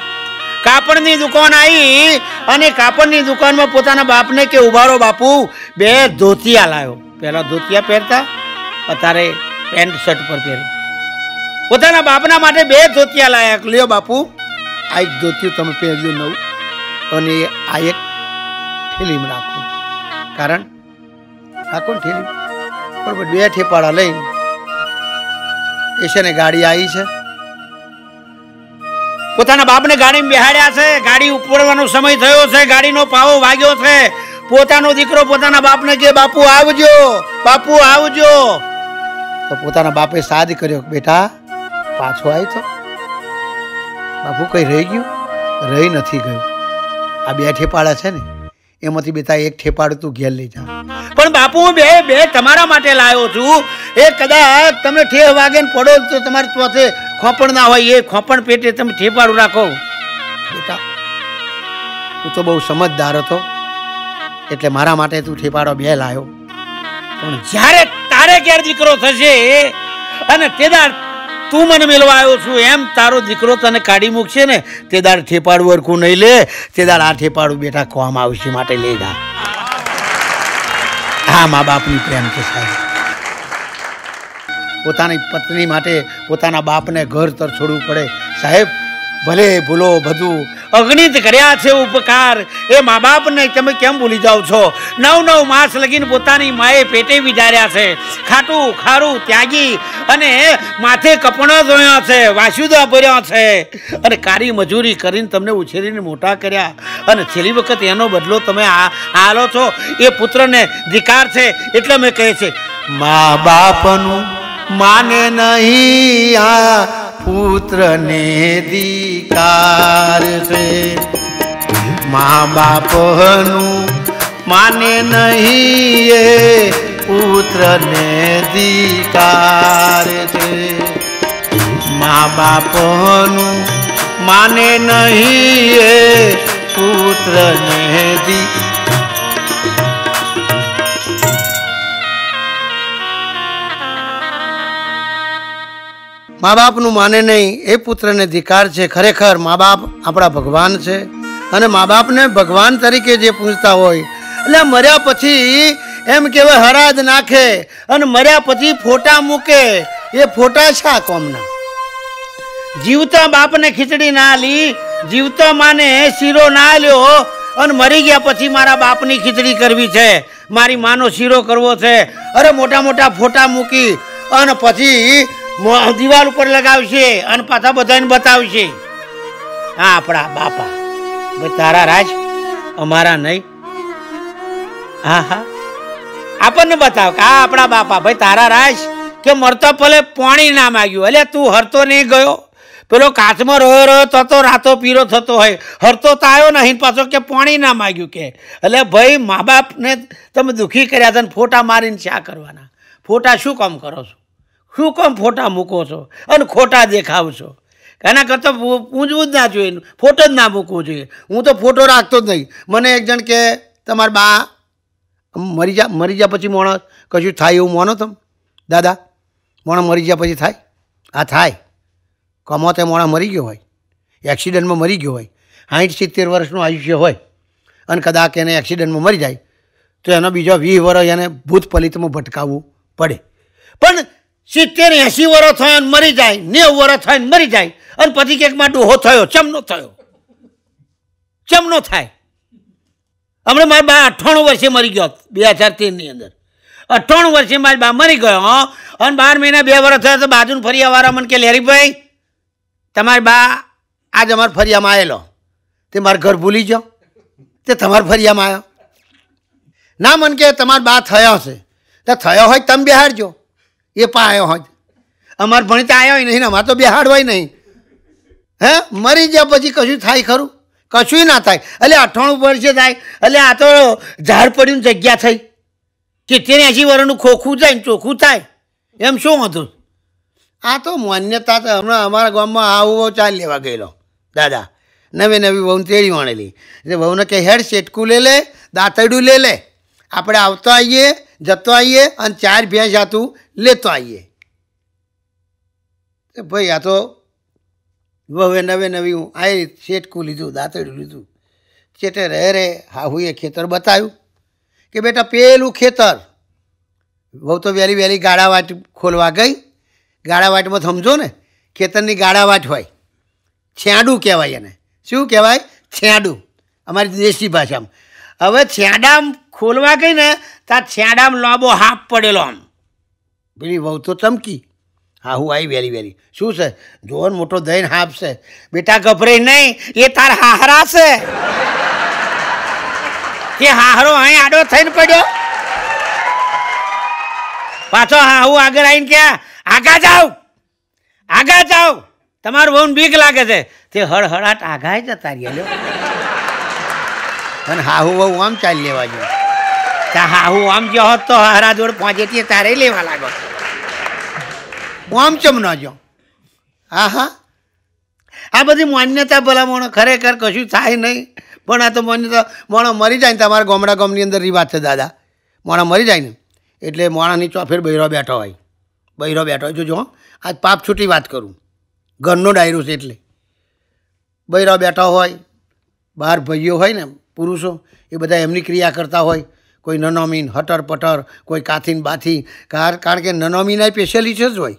अने कापड़नी दुकान में पोताना बाप ने के उभारो बापू 2 धोतिया लायो। पहला धोतिया पहरता अतारे पेंट शर्ट पर पहरे। पोताना बापना माटे 2 धोतिया लाया। लियो बापू आ एक धोतियु तमे पहेरजो नव अने आ एक ठेली में राखो कारण राखो ठेली पर 2 ठेपाड़ा लई एशने गाड़ी आई छे। पोताना बापने गाड़ी में बेहाड्या छे। गाड़ी उपड़वानो समय थयो छे। गाड़ीनो पावो वाग्यो छे। पोतानो दीकरो पोताना बापने के बापू आवजो बापू आवजो तो पोताना बापे साद कर्यो बेटा पाछो आई तो बापू कहीं रही गयू रही नहीं गयू आ 2 ठेपाड़ा है ने एमांथी बेटा 1 ठेपाड़ो तू घेर लई जा। पण बापू हूँ बे तमारा माटे लायो छू। ए कदाच तमने ठेह वागे ने पड़ो तो तमारी पासे खोपण ना होय ए खोपण पेटे तमे ठेपाड़ो राखो। बेटा तू तो बहु समझदार हतो एटले मारा माटे तू ठेपाड़ो 2 लायो पण ज्यारे तारे घेर दीकरो थशे अने तेदार तू मने मिलवा आव्यो छू एम तारो दीकरो तने काढ़ी मूकशे ने ते दार ठेपाड़ू अरखू नहीं ले ते दार 8 ठेपाड़ू बेटा काम आवशे माटे ले जा। हाँ माँ बापनी प्रेम के साथ पोतानी पत्नी माटे पोताना बापने घर तर छोड़व पड़े साहेब। भले भूलो बधु अग्नित कर्या छे उपकार ए माँ बाप ने तमे केम भूली जाओ छो। 9-9 मास लगीन पोतानी माए पेटे विचार्या छे, खाटू खारू त्यागी अने माथे कपड़ा धोया छे, वासुदा भर्या छे अने कारी मजूरी करीने तमने उछेरीने मोटा कर्या अने छेल्ली वखत एनो बदलो तमे आलो छो। ए पुत्रने धिकार छे एटले मे कहे छे माँ बापनुं माने नहीं आ पुत्र ने धिकार से। माँ बापनु माने नहीं ये पुत्र ने धिकार से। माँ बापनु माने नहीं ये पुत्र ने धिकार। माँ बाप नु माने नहीं ए पुत्र ने धिकार छे। खरेखर माँ बाप अपना भगवान छे अने माँ बाप ने भगवान तरीके जे पूजता होय एटले मर्या पछी एम केवे हराज नाखे अने मर्या पछी फोटा मूके। ए फोटा छा कोमना? जीवता बाप ने खीचड़ी ना ली, जीवता माने शीरो ना ल्यो अने मरी गया पछी मारा बाप नी खीचड़ी करवी छे, मारी मानो शीरो करवो छे। अरे मोटा मोटा फोटा मूकी अने पछी दीवाल उपर लगावशे अन पाछा बधाने बतावशे आ आपड़ा बापा भाई तारा राज अमारा नहीं। हाँ हाँ आपने बताओ आ आपड़ा बापा भाई तारा राज के मरता पहले पाणी ना मांग्यू। अले तू हरतो नहीं गयो, पेलो काच में रोयो रोयो तो रातो पीरो थतो होय, हरतो तो आयो नहीं पाछो के पाणी ना मांग्यू के। अले भाई माँ बाप ने तमे दुखी कर्या छे, फोटा मारीने शा करवाना? फोटा शू काम करो छो? शू कम फोटा मूको छो अने खोटा देखाव छो? एना करता पूजवू ज ना जोईए, फोटो ज ना मूकवो जोईए। हूँ तो फोटो राखतो ज नहीं। मने एक जण के तमारा बा मरी जा पछी मोणो कशुं थाय एवुं मानो तम दादा? मोणो मरी गया पछी थाय? आ थाय। कमो ते मोणो मरी गयो होय, एक्सिडेंट में मरी गयो होय, 60-70 वर्षनु आयुष्य होय अने कदाच एने एक्सिडेंट में मरी जाय तो एनो बीजो 20 वर्ष एने भूत पलित में भटकाववुं पड़े। पण 70-80 वर्ष थया मरी जाए, 90 वर्ष थया मरी जाए अने पछी के मां डोहो थयो चमनो थयो? चमनो थाय? हमणे मारी बा 98 वर्षे मरी गयो, 2003 नी अंदर 98 वर्षे मारी बा मरी गयो अने 12 महीना 2 वर्ष थया तो बाजून फरिया वारा मने के लहेरी भाई तमारी बा आज अमार फरिया में आवेलो ते मार घर भूली गयो ते तमार फरिया में आव्यो ना मन के तमार बा थया छे तो थयो होय तम बेहारजो ये पायो हो अमर भणीता आया ही नहीं ना हमार तो बिहाड़वा ही नहीं है। मरी गया पछी कशुं थाय खरू? कशुं ना थाय। अले 98 वर्षे थाय अले आ तो झाड़ पड़ीने जग्या थई। 70-80 वर्षनु खोखू जाए चोखू थाय एम शुं हतुं? आ तो मान्यता हमणां अमारा गाममां आवो चाल लेवा गयेलो दादा, नवी नवी वहूने तेड़ी वणेली जे वहूने के हेड सेटकू ले ले, दातड़ू ले ले, आपणे आवतो आईए जतो आईए अने 4 भैंस आतू लेतो आईए। भाई आ तो वहू नवे नवी आई सेटकू लीधु, दातड़ू लीधु, चेटे रहे रे हाहुए खेतर बतायू कि बेटा पेलू खेतर। वहू तो वहेली वहेली गाड़ावाट खोलवा गई। गाड़ावाट में समझो ने खेतर नी गाड़ावाट होय, छेडू कहवाय। एने शुं कहवाय? छेडू अमारी देशी भाषा में। हवे छेडा खोलवा गई ने तार छेडा में लाबो हाफ पड़ेलो। आम पेली वहू तो चमकी, हाहू आई वेली वेली शू से जोन मोटो दहीन हाफ से। बेटा घबराई नहीं, ये तार हाहरा से, ये हाहरो अहीं आडो थईने पड्यो। पाछो हाहू आगे आईने क्या आगा जाओ आगा जाओ, तमार वहूने बीक लागे छे ते हड़हड़ाट आगाय जता रह्या। ल्यो अने हाहू वहू आम चाली लेवा जो हाहू आम जो होत तो हाहरा जोड़ पहुंचे तारे लेवा लागो। आम चम न जो? आ हाँ आ बधी मान्यता भला मोणो खरेखर कशुं थाय नहीं पण आ तो मान्यता मोणो मरी जाए ने तमारा गामडा गामनी अंदर रिवाज छे दादा। मोणो मरी जाए ने एटले मोणानी चौफेर बयरो बैठो होय, बयरो बैठो होय। जोजो आज पाप छूटी बात करूँ, घरनो डायरो छे एटले बयरो बैठो होय, 12 भाईओ होय ने पुरुषो ए बधा एमनी क्रिया करता होय। कोई ननोमीन हटर पटर, कोई काथीन बाथी, कारण के ननोमीन स्पेशलिस्ट ज होय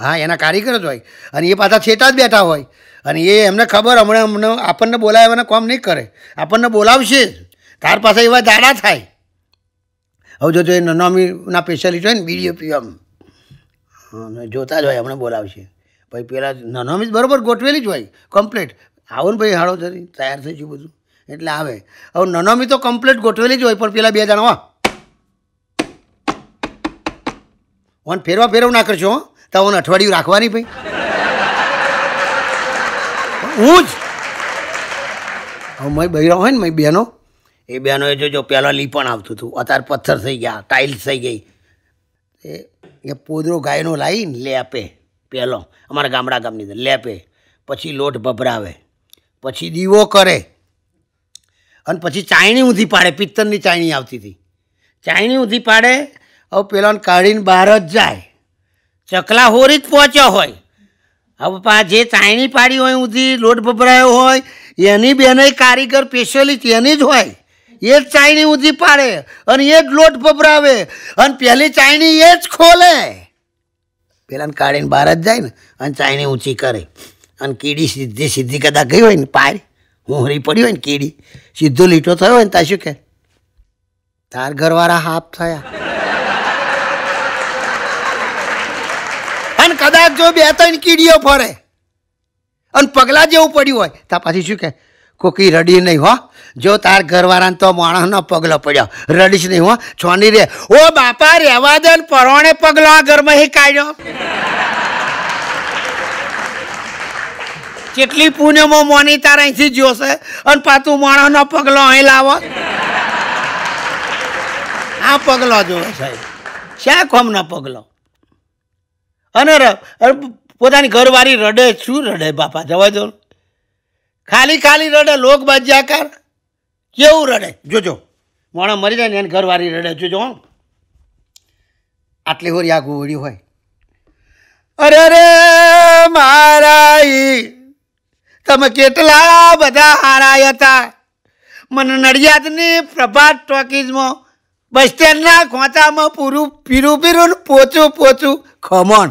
हाँ एना कारीगर ज होय पाछा छेटा ज बैठा होय अने ये एमने खबर हमणे आपणने बोलाव्याने काम नहीं करे आपणने बोलावशे तार पासे एवा दाडा थाय। हवे जो जो नॉमीना स्पेशलिस्ट होय ने बीडीओ पीएम जोता ज होय हमणे बोलावशे भाई पेला नॉमी बरोबर गोठवेली ज होय कम्प्लीट आओ ने भाई हाड़ो जरी तैयार थई गयो बधुं एटले आवे। हवे नॉमी तो कम्प्लीट गोठवेली ज होय पण पेला बे जणा ओन फेरवा फेरव ना करशो तो ओन अठवाडियुं राखवानी भाई ऊज हम मैं बहरा हो बहनों बहनों जो पहला लीपण आत अतार पत्थर थी गया टाइल्स थी गई ये पोदरो गाय लाई लेपे पहलो अमरा गामडा गाम लेपे पछी लोट भभरावे पछी दीवो करे अन पछी चायणी ऊँधी पाड़े पित्तन की चायणी आती थी चायणी ऊँधी पाड़े और पेला काढ़ी बहार ज जाए चकला होरी पहुँचा होय। अब पा जे चायणी पाड़ी होय उधी लोट भभरायो होय एनी बेने कारीगर स्पेशलिस्ट एनी ज होय ये चायणी उधी पाड़े अन ये लोट भभरावे अन पहली चायणी ये ज खोले पेलाने काढ़ीने बहार ज जाए अन चायणी ऊँची करे अन कीड़ी सीधी सीधी कदा गई होय पार ऊँहरी पड़ी होय कीड़ी सीधो लीटो थयो होय ता शुं के तार घरवाळा हाफ थया कदाच जो बे तीन कीड़ियों फरे अन पगला जेवू पड्यु होय ता पाछी शुं के कोकी रडी नहीं हो जो तार घरवाळान तो माणसनो पगलो पड्यो रडीश नहीं हो छोनी रे ओ बापा रेवा देन परोणे पगलो आ घर में ही काढ्यो केटली पुण्य मो मोनी तार अहींथी ज्यो छे अन पातू माणसनो पगलो अहीं लावो आ पगलो जो साहेब क्या कोमनो पगलो अरे पोता घरवारी रडे शू रडे बापा जवा दो खाली खाली रडे लोग बाज्याकार केव रडे जोजो मोणा मरी जाए ने घरवारी रडे जोजो आटली होरी आग उड़ी हो अरे अरे माराई तमे केटला बधा हाराया था मने नडियादनी प्रभात टॉकीज में बस स्टेन्ड ना खोचा में पूरु पीरू पीरू पोचू पोचू खमण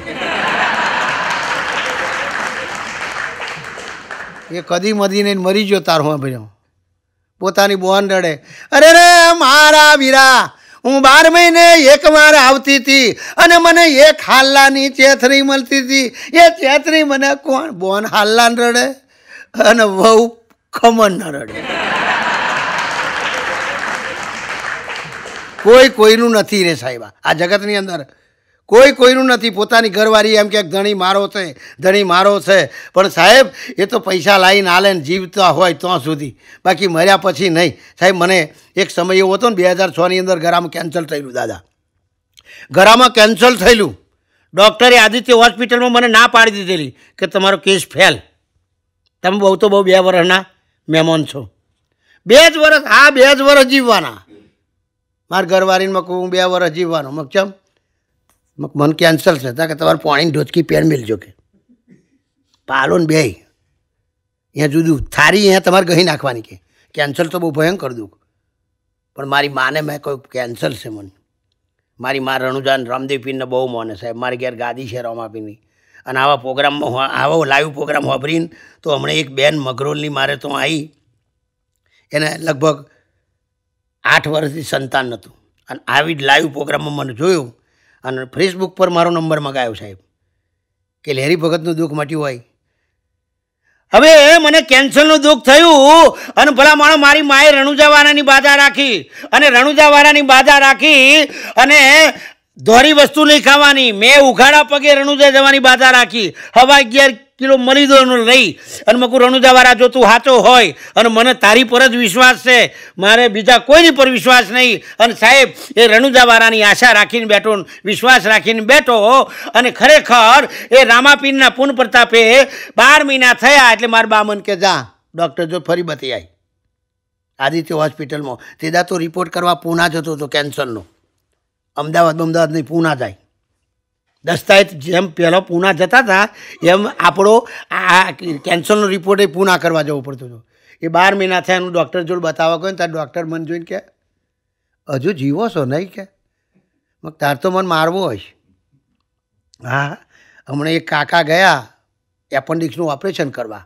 ये कदी मदी ने मरी जो तार हो भाई पोता बोन रड़े अरे रे मारा वीरा हूँ 12 महीने एक बार आती थी अने मने एक हाल्ला नी चेथरी मलती थी ये चेथरी मने कौन बोन हाल्ला न रड़े अने वहू खमण न रड़े कोई कोईनु नथी रे साहेबा आ जगतनी अंदर कोई कोईनु नथी। पोतानी घरवारी एम के धणी मारो छे पण साहेब ये तो पैसा लाईने आले ने जीवता होय तो सुधी बाकी मर्या पछी नहीं। साहेब मने एक समय एवो हतो ने 2006 नी अंदर घरामां केन्सल थयेलुं दादा घरामां केन्सल थयेलुं डॉक्टरे आदित्य हॉस्पिटल में मैंने ना पाड़ी दीधेली कि तमारो केस फेल तमे बहु तो बहु 2 वर्षना मेहमान छो 2 वर्ष हाँ 2 वर्ष जीववाना मार घरवारी में कहूँ 2 वर्ष जीवा मग चम मग मन कैंसल से था कि तमारे पाणी ढोचकी पेड़ मिलजो के पालो ने बेही अँ जुदू थारी अँ तमारे गही नाखवानी के कैंसल तो बहुत भयंकर दुख पर मारी माने मैं कोई कैंसल से मन मारी माँ रणुजान रामदेव पीर ने बहुत माने साहेब मारी घेर गादी है रामापीनी अने आवा प्रोग्राम आवा लाइव प्रोग्राम वापरीन तो हमने एक बेन मगरोलनी मारे तो आई एने लगभग 8 वर्षथी संतान नतुं अने आवी लाइव प्रोग्राम में मने जोयुं अने फेसबुक पर मारो नंबर मगाव्यो साहेब के लहेरी भगतनु दुख मट्युं होय हवे मने केन्सरनु दुख थयुं अने भला माणो मारी माए रणुजावाळानी बाधा राखी अने धोरी वस्तु नहीं खावानी मैं उघाड़ा पगे रणुजा जवानी बाधा राखी हवा 11 किलो मलिदो रही अन मकू रणुजावाड़ा जो तू हाचो होय अन मने तारी पर ज विश्वास छे मारे बीजा कोईनी पर विश्वास नहीं अन साहेब ए रणुजावाड़ानी आशा राखीने बैठो विश्वास राखीने बैठो अने खरेखर ए रामापीरना पूर्ण प्रतापे 12 महीना थया एटले मार बा मन के जा डॉक्टर जो फरी बती आई आदित्य हॉस्पिटल में तेदा तो रिपोर्ट करवा पूना जतो तो कैंसर नो अमदावाद नहीं पूना जाए दस्तावेज जेम पहला पूना जता था एम आप कैंसर रिपोर्ट पूना करवा जवो पड़तो तो ये 12 महीना थे डॉक्टर जो बतावा गए तार डॉक्टर मन जोईने के हजू जीवो छो नहीं के मग तार तो मन मारवो होय हाँ हमने एक काका गया एपेंडिक्सનું ऑपरेशन करवा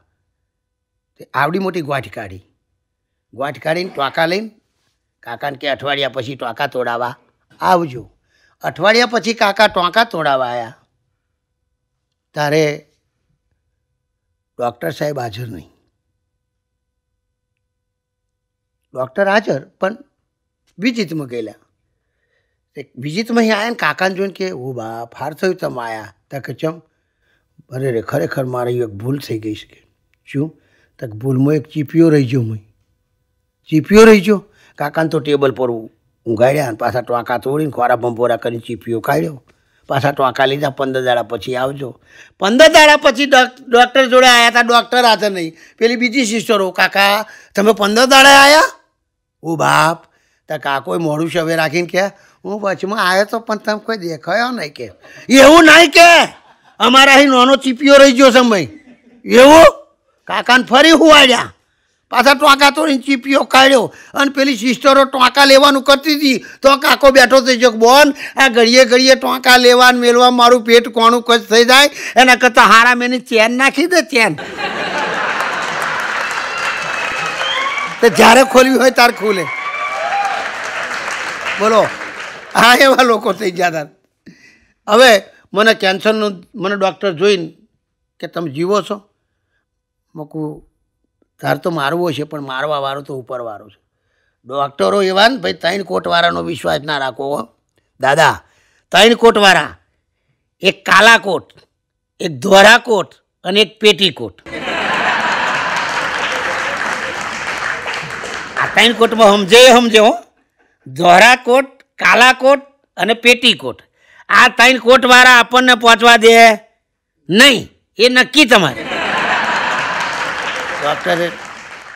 आवड़ी मोटी गांठ काढ़ी टाँका लईने काका ने के अठवाडिया पछी टाँका तोड़ावा आवजो। अठवाडिया पछी काका टाँका तोड़ावा आया तारे डॉक्टर साहेब हाजर नहीं। डॉक्टर हाजर पण विजित में गेला। विजित में ही आया काकाने जोईने के ओ बा फार थयुं तमे आया तक चम अरे रे खरेखर मारी एक भूल थी गई सके शू तक भूल में एक चीपियो रही जो मुई चीपियो रही जो काका तो टेबल पर ऊँघाड़िया पाछा टाँका तोड़ी खोरा बंपोरा कर चीपियो काढ़्यो पाछा टाँका लीधा 15 दाड़ा पछी आवजो। 15 दाड़ा पछी डॉक्टर जोड़े आया था डॉक्टर हाजर नहीं। पेली बीजी सिस्टरो काका तमे 15 दाड़े आया ओ बाप तो काकोए मोड़ू शवे राखीने के हूँ वचमा आयो तो पण तम कोई देखायो नहीं के एवं नहीं के अमारा ही नोनो चीपियो रही गयो छे भाई एवं काकाने फरी हुआड्या पाछा टाँका तोड़ी चीपियो काढ़्यो अन पेली सिस्टरो टाँका लेवानुं करती थी तो काको बैठो थई गयो बोन आ घड़िए घड़िए टाँका लेवा मेलवा मारू पेट कोणू कच थई जाय एना करता हारा मेने चेन नाखी दे चेन तो जारे खोलवी होय तार खोले बोलो। हाँ एवा लोको थई गया था। हवे मने कैंसर नो मने डॉक्टर जोईने के तमे जीवो छो मकू तार तो मारवो छे पण मारवा वाळो तो उपरवाळो छे। डॉक्टरो एवा ने भाई 3 कोटवाळानो विश्वास ना राखो दादा। 3 कोटवाळा एक काला कोट एक धोरा कोट अने एक पेटीकोट आ 3 कोटमां समजे हो धोरा कोट काला कोट अने पेटीकोट आ 3 कोटवाळा आपणने पहोंचवा दे नहीं ए नक्की तमारे। डॉक्टर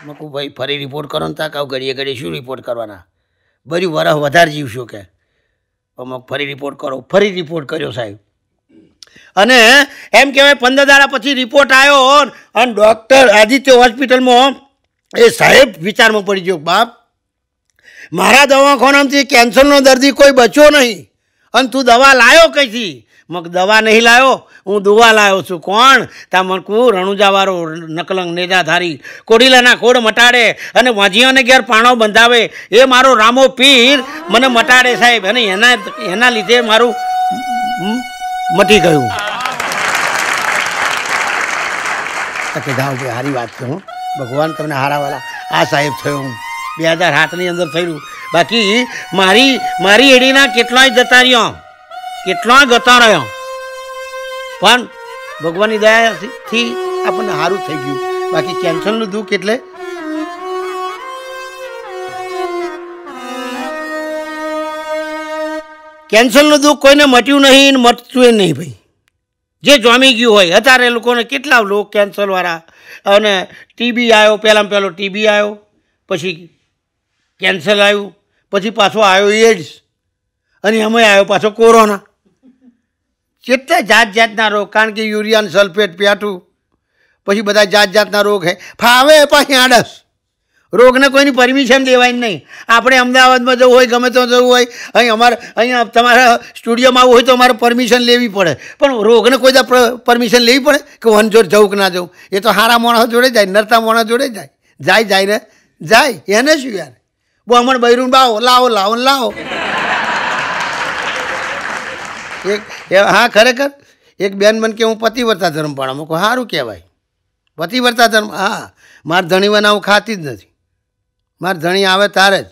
मकू भाई फरी रिपोर्ट करो ना कहूँ घड़िए घड़िए शू रिपोर्ट करवाना बरी वरह वधार जीवशो के मग फरी रिपोर्ट करो। फरी रिपोर्ट करो साहेब अने एम कहेवाय 15 दाड़ा पछी रिपोर्ट आयो अन डॉक्टर आदित्य हॉस्पिटल में ए साहेब विचार में पड़ी गयो बाप मारा दवाखानामांथी कैंसरनो दर्दी कोई बच्यो नहीं अन तू दवा लायो कईथी। मग दवा नहीं लायो हूँ दुआ लायो छू कोण ता मनकू रणुजावारो नकलंग नेजाधारी कोडीलाना कोड मटाड़े अने वाजियाने घेर पाणो बंधावे ए मारो रामो पीर मने मटाड़े साहेब अने एना लीधे मारू मटी गयुं। तके गाव के हारी बात छे भगवान तमने हारा वाला आ साहेब थयो 2007 अंदर थयु बाकी मारी एडीना केटलाय जता रह्यो कितना गता रह्यो पण भगवान की दया थी अपन हारू थी गयु। बाकी कैंसर नु दुख एटले कैंसर नु दुख कोई ने मट्यू नहीं मटतुए नहीं भाई जे जमी गयु होय। अतारे लोगों ने केटला लोग कैंसर वाला अने टीबी आयो पहला पहलो टीबी आयो पछी कैंसर आयु पछी पाछो आयो एड्स अने हमें आयो पाछो कोरोना चेटला जात जातना रोग कारण के यूरिया सल्फेट पेटू पछी बधा जात जातना रोग है फावे पाछी आडस रोग ने कोई परमिशन देवाय नहीं। आपणे अमदावाद में जवुं होय गमे तो जवुं होय अहीं अमार अहीं तमारा स्टूडियो में आवुं होय तो अमारे परमिशन लेवी पड़े पण रोग ने कोई दा परमिशन लेवी पड़े कि वन जोर जवुं के ना जवुं ए तो हारा माणस जोड़े जाय नरता माणस जोड़े जाय जाय जाय ने जाय एने शुं यार बो अमण बैरून बाव लाओ लाओ लाओ एक। हाँ खरेखर एक बेन बन के हूँ पतिव्रता धर्म पाड़ा मूँ सारू कहवाय पतिव्रता धर्म। हाँ मार धणी वन हूँ खाती ज नहीं मार धणी आवे तारे ज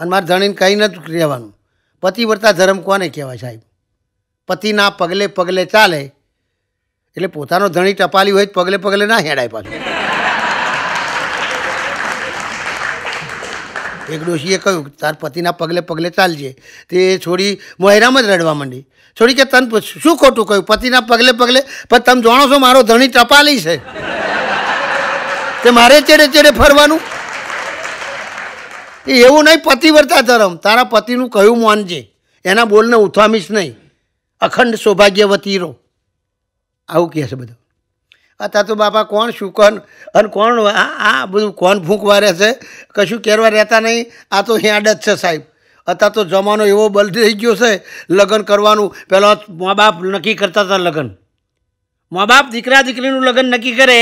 अने मार धणी कहीं नथी कहेवानुं। पतिव्रता धर्म कोने कहवाय साहेब पतिना पगले पगले चाले एटले पोतानो धणी टपाली होय पगले पगले ना हेडाय। एक डोशीए कहूँ तार पतिना पगले पगले चालजे ते छोरी मोहराम ज रड़वा मांडी। छोरी के तन शू खोटू कहू पतिना पगले पगले पर तम जाणो छो मारो धणी टपाली छे ते मारे चेड़े चेड़े फरवानुं एवुं नहीं। पतिव्रता धर्म तारा पतिनुं कह्युं मानजे एना बोलने उथामीश नहीं अखंड सौभाग्यवती रो आवुं कहे छे बधुं। अता तो बापा कोण शू कोण अन कोण आ बधुं कोण फूंकवा रहे छे कशुं केरवा रहता नहीं आ तो हेडत छे साहेब अत्यार तो जमानो एवो बदली गयो छे लग्न करवानुं। पहेला माँ बाप नक्की करता था लग्न, माँ बाप दीकरा दीकरीनुं लग्न नक्की करे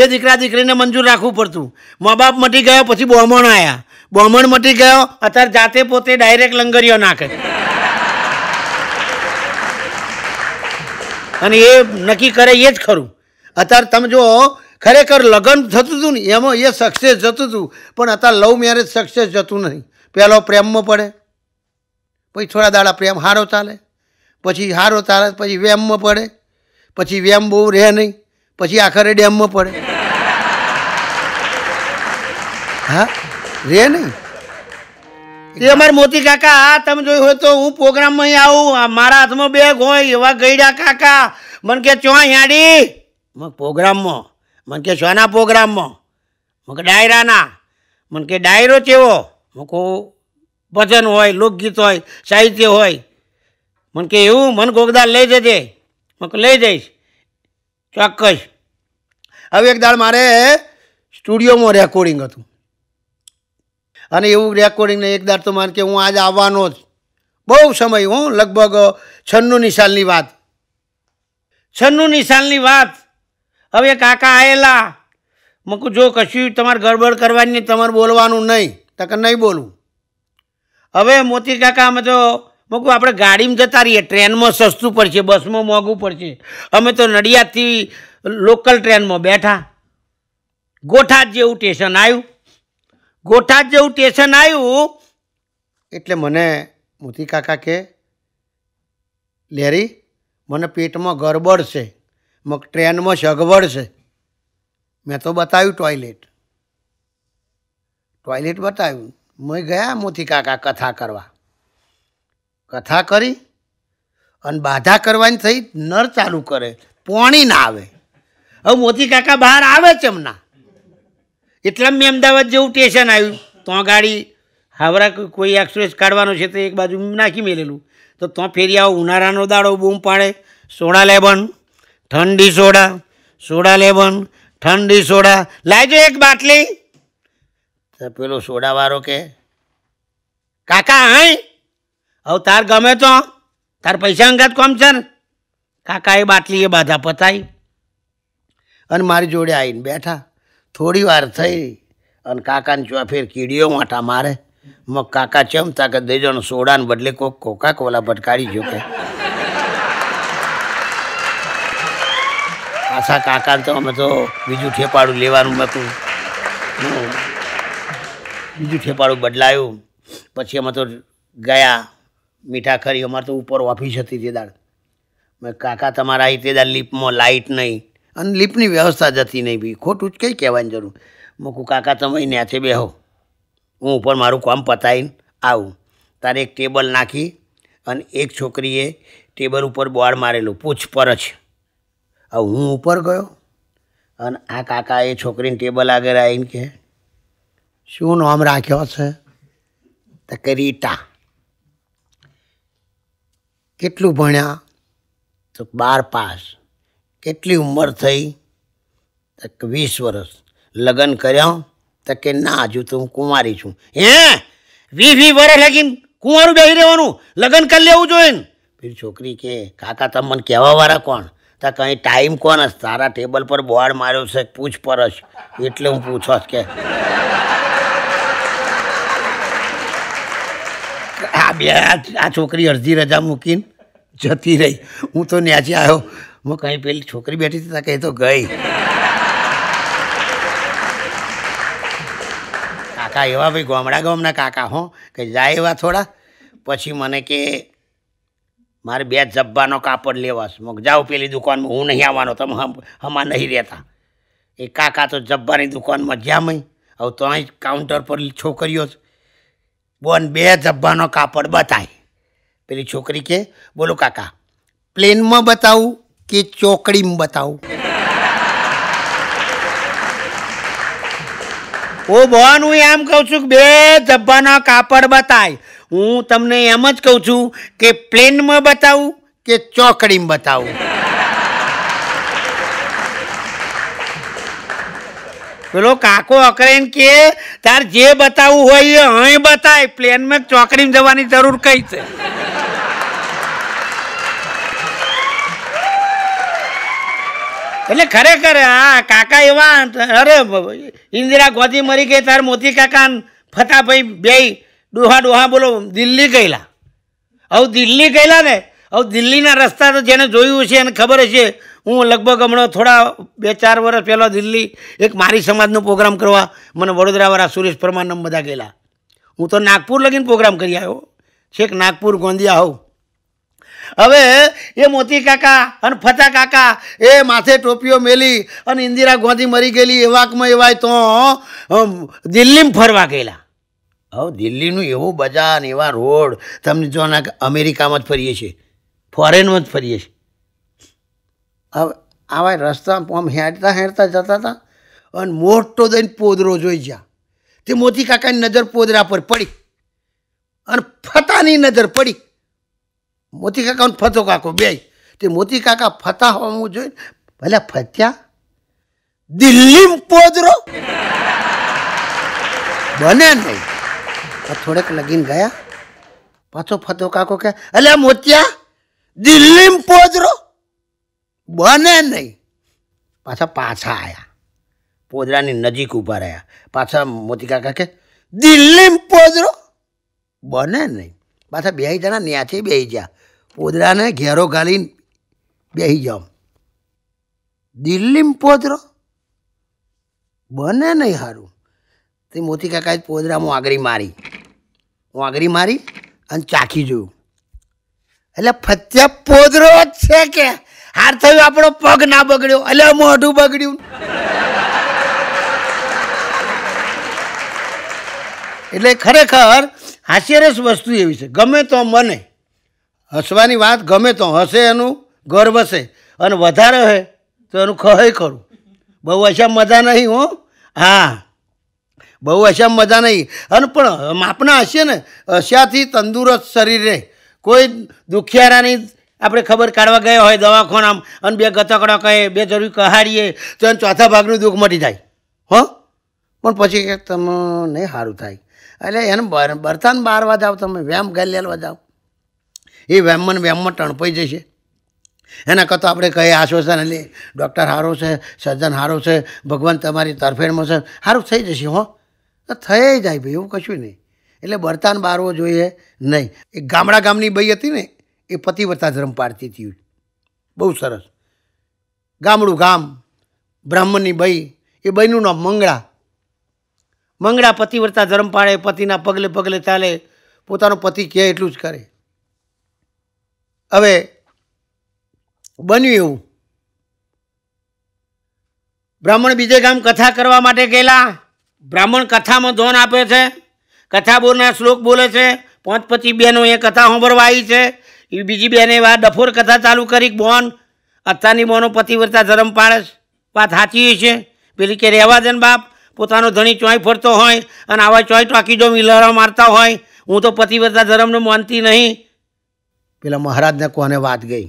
ए दीकरा दीकरीने मंजूर राखवुं पड़तुं। माँ बाप मटी गया पछी ब्राह्मण आया, ब्राह्मण मटी गयो अत्यार जाते पोते डायरेक्ट लंगरियो नाखे अने ए नक्की करे ए ज खरुं। अत्यार तमे जो खरेखर लग्न थतुं हतुं ने एमां ए सक्सेस जतुं हतुं, पण अत्यार लव मेरेज सक्सेस जतुं नहीं। पहलो प्रेम में पड़े, पछी थोड़ा दाड़ा प्रेम हारो चाले, पछी हारो चाले पछी वेम में पड़े, पछी वेम बहु रहे नहीं, पछी आखरे डेम में पड़े। हाँ रहे नहीं। अमार मोती काका तमे जोई होय तो हूँ प्रोग्राम में आऊँ, मारा हाथ में बेग होय एवा गयडा काका मन के चो याडी प्रोग्राम में, मन के शोना प्रोग्राम में, मन के डायरा ना, मन के डायरो चेवो, मको भजन होय लोकगीत होय साहित्य होय। मन के एवं मन गोगदार लई जजे, मको लई जाइश चौक्कस। हवे एक दाड़ मारे स्टूडियो में रेकॉर्डिंग हतुं अने एवं रेकॉर्डिंग ने एक दाड़ तो मान के हूँ आज आववानो ज बहु समय हूँ, लगभग 96 सालनी वात, 96 सालनी वात। हवे काका आएला, मको जो कशुं तमारे गड़बड़ करवानी नहीं, तमारे बोलवानुं नहीं, तक नहीं बोलूँ। हमें मोती काका में तो मकू आप गाड़ी में जता रही, ट्रेन में सस्तू पड़ से, बस में मोघू पड़ से। अमे तो नडियाद थी लोकल ट्रेन में बैठा, गोठात जेवू स्टेशन आयु, गोठात जेवू स्टेशन आयु एटले मने मोती काका के लहेरी मने पेट में गड़बड़ से, मग ट्रेन में सगवड़ से। मैं तो बतायू टॉयलेट, टॉयलेट बताव्यू। मैं गया मोती काका कथा करवा, कथा करी अन बाधा करवानी थई, नर चालू करे पाणी ना आवे। हवे मोती काका बहार आवे चमना, एटला में अमदावाद जेवू स्टेशन आव्यू। तो गाड़ी हावड़ा कोई एक्सप्रेस काढवानो छे तो एक बाजू नाखी मेलेलू, तो फेरिया उनाळानो दाड़ो बूम पाड़े, सोडा लेबन ठंडी सोडा, सोडा लेबन ठंडी सोडा लाइजो एक बाटली। तो पेलो सोडा वारो के काका आई हव तार गमे तो तार पैसा अंगात कम छे। काकाए बाटली ए बाधा पताई अन मारी जोड़े आईने बैठा। थोड़ी वार थई अन काकाने चौफेर कीड़ियो वाटा मारे, मग काका चमता के देजो ने सोडा ने बदले कोक कोका कोला भटकाड़ी जो के आशा काकाने तो हमें तो बीजू ठेपाड़ू लेवानुं नतुं, बीजू ठेपाड़ू बदलायू। पछी अमे तो गया मीठाखरी, अमार तो ऊपर ऑफिस हती ते दाड़। मैं काका तमारा आई ते दाड़ लिफ्ट में लाइट नहीं अन लिफ्टनी व्यवस्था जती नहीं भी, खोटू ज कई कहेवानी जरूर। मकू काका तमे न्याथे बेहो, हूँ ऊपर मारू काम पताई आऊँ। तारे एक टेबल नाखी अन एक छोकरीए टेबल ऊपर बोर्ड मारेलू पूछपरछ। हूँ ऊपर गयो अन आ काका ए छोकरीने टेबल आगे आईने के शू नाम राख्यो छे? तके रीटा। केटलू भण्या? तो 12 पास। केटली उमर थई? तक 20 वर्ष। लगन कर्या? तके ना हजू तो हूँ कुंवारी छूँ। हे 20 वर्ष लगी कुंवारू बेही रहेवानुं? लगन कर लेवू जोईए। फिर छोकरी के काका तम मन कहेवा वाळा कोण? तक अहीं टाइम कोण? तारा टेबल पर बोर्ड मार्यो छे पूछपरछ, एटले हूँ पूछोस के आ छोकरी अर्धी रजा मूकीन जती रही। हूँ तो न्याची आयो, मैं कहीं पेली छोकरी बैठी थी कहीं तो गई। काका एवा भाई गोमड़ा गामना काका हो कि जाए एवा थोड़ा। पछी मने के मारे 2 जब्बानो कापड़ लेवास, मग जाओ पेली दुकान में, हूँ नहीं आवानो, तम हमा नहीं रहता। ए काका तो जब्बानी दुकान में ज्यामई हव तो अँ काउंटर पर छोकरीओ बोन 2 जब्बानो कापड़ बताई। पेली छोकरी के बोलो काका प्लेन में बताऊँ कि चौकड़ी में बताऊँ? ओ बोन हूँ एम कहू छू 2 जब्बाना कापड़ बताई। हूँ तमने एम ज कहू छू कि प्लेन में बताऊँ कि चौकड़ी में बताऊँ? पेलो काको अकरेन के तार जे बतावू हो ये हई बताए, प्लेन में चौकड़ी में जवानी जरूर कही थे। એટલે ખરેખર આ કાકા એવા, અરે ઇન્દિરા ગાંધી મરી ગઈ તાર મોતી કાકા ફતાભાઈ બેય ડોહા ડોહા બોલો દિલ્હી ગયેલા। હવે દિલ્હી ગયેલા ને, હવે દિલ્હીના રસ્તા તો જેને જોયું છે એને ખબર હશે। હું લગભગ હમણાં થોડા 2-4 વર્ષ પહેલાં દિલ્હી એક મારી સમાજનો પ્રોગ્રામ કરવા મને વડોદરાવાળા સુરેશ પરમાનમ બધા ગયેલા। હું તો નાગપુર લગીને પ્રોગ્રામ કરી આવ્યો, છેક નાગપુર ગોંદિયા હોઉં। હવે એ મોતી કાકા અને ફતા કાકા એ માથે ટોપીઓ મેલી અને ઇન્દિરા ગાંધી મરી ગયેલી એવાકમાં એવાય તો દિલ્હીમાં ફરવા ગયેલા। હવે દિલ્હીનું એવું બજાર, એવા રોડ, તમને જો ના અમેરિકામાં જ ફરીએ છીએ, ફોરેનમાં જ ફરીએ છીએ। હવે આવા રસ્તા આમ હેંડતા હેંડતા જતા હતા અને મોટો દઈને પોદરો જોઈ ગયા। તે મોતી કાકાની નજર પોદરા પર પડી અને ફતાની નજર પડી। मोती काका फतो काको बेय, मोती काका फता होवू जोईने भला फत्या दिल्ही में पोदरो बने नहीं। थोड़ेक लगीन गया पाछो फतो काको के अले मोतिया दिल्ही में पोदरो बने नहीं। पाछा पाछा आया, पोदरा ने नजीक उभा रहा। पाछा मोती काका के दिल्ही में पोदरो बने नहीं। पाछा बेही जना न्याचे बेही गया, पोदरा ने घेरो घाली बेही जाओ। दिल्ली में पोदरो बने नहीं हारू। तो मोती काकाए पोदरा में आगरी मारी अन चाखी जो अले फत्या पोदरो छे के हार थयो। आपणो पग ना बगड़्यो, अले मोढुं बगड़्युं। एटले खरेखर हास्यरस वस्तु एवी छे, गमे तो मने हसवानी बात, गमे तो हसे एनु घर बसे और वधारे है तो एनु खहे करूँ। बहु अशा मजा नहीं हो। हाँ, बहु अशा मजा नहीं। अन पण मापना हशे ने, हस्याथी तंदुरस्त शरीर रहे। कोई दुखियारानी आपणे खबर काढवा गया होय दवाखानामां अन बे गतकड़ा कहे, बे जरूरी कहाड़ीए तो चौथा भागनुं दुख मटी जाय। हो पण पछी के तमने सारूं थाय। अरे एने बर्तन बारवा जाओ, तमे व्यायाम गलेलवा जाओ, ये व्यायाम में टणपाई जैसे। एना करता आपणे कहे आश्वासन ले, डॉक्टर हारो छे, सर्जन हारो छे, भगवान तमारी तरफेणमां छे, हारू थई जशे। हो तो थई जाय भाई, एवुं कशुं नहीं। एटले बर्तन बारवो जोईए नहीं। एक गामडा गामनी बई हती ने, ए पतिव्रताधर्म पाड़ती हती, बहु सरस। गामडुं गाम, ब्राह्मणनी बई, ए बईनुं नाम मंगळा। मंगड़ा पतिव्रता धर्म पाड़े, पतिना पगले पगले चाले, पोतानो पति कहे एटलुं ज करे। हवे बन्युं एवुं, ब्राह्मण बीजे गाम कथा करवा माटे गयेला। ब्राह्मण कथा में धोन आपे छे, कथा बोलना श्लोक बोले छे। 5-25 बहनों ए कथा सांभळवा आई छे। ए बीजी बहने वा डफोर कथा चालू करी। बोन अत्तानी बोनो पतिव्रता धर्म पाड़े, वात साची छे। पेली के रहेवा देन बाप, પોતાનો ધણી ચોંય ફરતો હોય અને આવા ચોંય ટાંકી જો મિલારા મારતા હોય, હું તો પતિવ્રતા ધર્મને માનતી નહીં। પેલા મહારાજને કોને વાત ગઈ,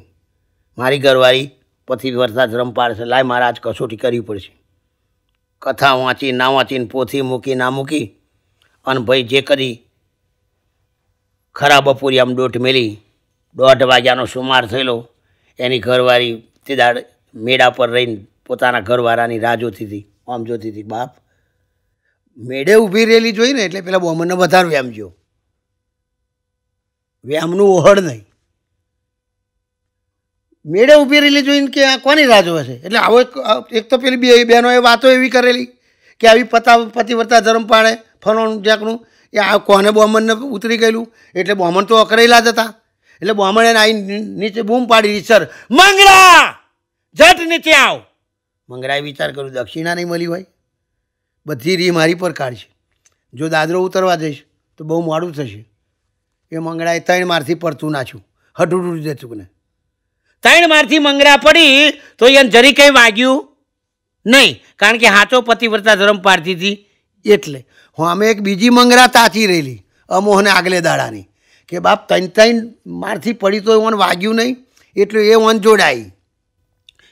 મારી ઘરવાળી પતિવ્રતા ધર્મ પાડશે, લાય મહારાજ કસોટી કરવી પડશે। કથા વાંચી ના વાંચીને, પોથી મૂકી ના મૂકી, અને ભાઈ જે કરી ખરા બપોરી આમ દોઢ મેલી, 1:30 વાગ્યાનો સુમાર થયેલો। એની ઘરવાળી તે દાડ મેળા પર રહીને પોતાના ઘરવાળાની રાહ જોતી હતી, આમ જોતી હતી। બાપ મેળે ઊભી રહેલી જોઈ ને એટલે પેલા બોમનને વધારે વ્યામ જો, વ્યામનું ઓહળ નહીં। મેળે ઊભી રહેલી જોઈને કે આ કોની રાહ જોવે છે? એટલે આવો એક તો પેલી બે બહેનોએ વાતો એવી કરેલી કે આવી પતિવ્રતા ધર્મ પાળે ફરવાનું જ્યાંકનું, એ આ કોને બોમનને ઉતરી ગયેલું। એટલે બોમન તો અકરેલા જ હતા, એટલે બોમણે આવી નીચે બૂમ પાડી, સર મંગળા જટ નીચે આવ। મંગળાએ વિચાર કર્યો, દક્ષિણા નહીં મળી હોય, બધી રી મારી પર કાઢશે, જો દાદરો ઉતરવા જઈશ તો બહુ મોડું થશે। એ મંગળાએ 3 મારથી પડતું નાખ્યું, હઢું દેતું ને। 3 મારથી મંગળા પડી તો એને જરી કંઈ વાગ્યું નહીં, કારણ કે સાચો પતિવ્રતા ધર્મ પાડતી હતી। એટલે હું અમે એક બીજી મંગળા તાચી રહેલી અમોહને આગલે દાડાની કે બાપ 3-3 મારથી પડી તો એને વાગ્યું નહીં, એટલે એ ઓન જોડાઈ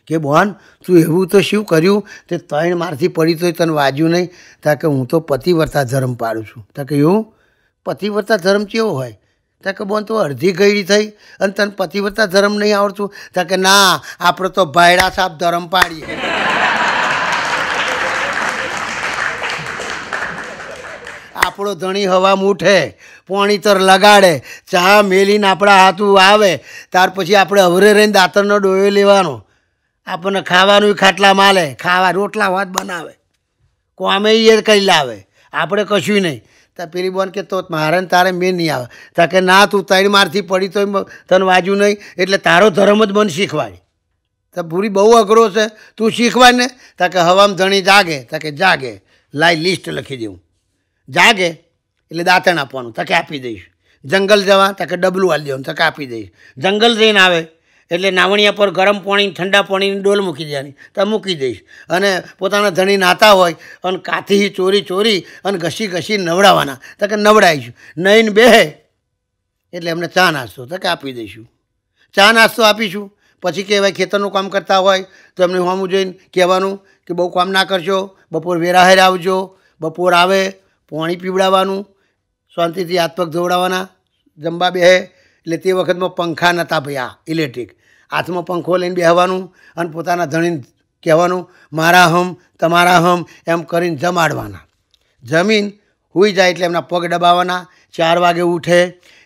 कि बहन तू एवं तो शू करू ते तैण मारथी पड़ी तो तने वाज्यू नहीं। ताके हूँ तो पतिव्रता धर्म पाड़ू छूँ। ताके यूँ पतिव्रता धर्म केवो होय? ताके बहन तो अर्धी गयी थी अन तन पतिव्रता धर्म नहीं आवड़तु। ताके ना आप तो भायड़ा साहब धर्म पाड़ीए। आपणो धणी हवा मूठे पौणीतर लगाड़े चा मेलीने आपड़ा हाथू आवे त्यार पछी आपणे अवरे रहीने दातरनो डोयो लेवानो। आपणे खावानुं खाटला माले, खावा रोटला वात बनावे, कोमे ये करी लावे, आपणे कशुं नहीं। तो पेली बहन के तो मारे तारे मेल नहीं आवे। ताके ना तू तैण मारथी पड़ी तो तने वाज्यू नहीं एटले तारो धर्म ज मन शीखवाड़ी। तो भूरी बहु अघरो छे, तू शीखवाड ने। ताके हवामां धणी जागे। ताके जागे लाई लिस्ट लखी देऊं। जागे एटले दातण आपवानुं। तके आपी दईश। जंगल जवा तके डबलू आली देवानुं। तके आपी दईश। जंगल जईने आवे एटले नावणिया पर गरम पाणी ठंडा पाणीनी डोल मूकी देवानी। तो मूकी दईश। अने पोताना धणी नाता होय अने काथी चोरी चोरी अने घसी घसी नवड़ावाना। तके नवड़ाईश। नईन बेहे एटले अमने चा नास्तो तके आपी दईशुं। चा नास्तो आपीशुं। पछी कहेवाय खेतरनुं काम करता होय तो एमने सामु जोईने कहेवानुं कि बहु काम ना करशो, बपोर वेराहेर आवजो। बपोर आवे पाणी पीवड़ावानुं, शांतिथी हाथ पग धोवड़ावाना। जमवा बेहे एटले ते वखतमां पंखा नता भया इलेक्ट्रिक। हाथमां पंखो लईने बेहवानुं अने पोताना धणीने कहेवानुं मारा हम तमारा हम एम करीने जमाडवाना। जमीन हुई जाए एटले एमना पग दबाववाना। 4 वागे उठे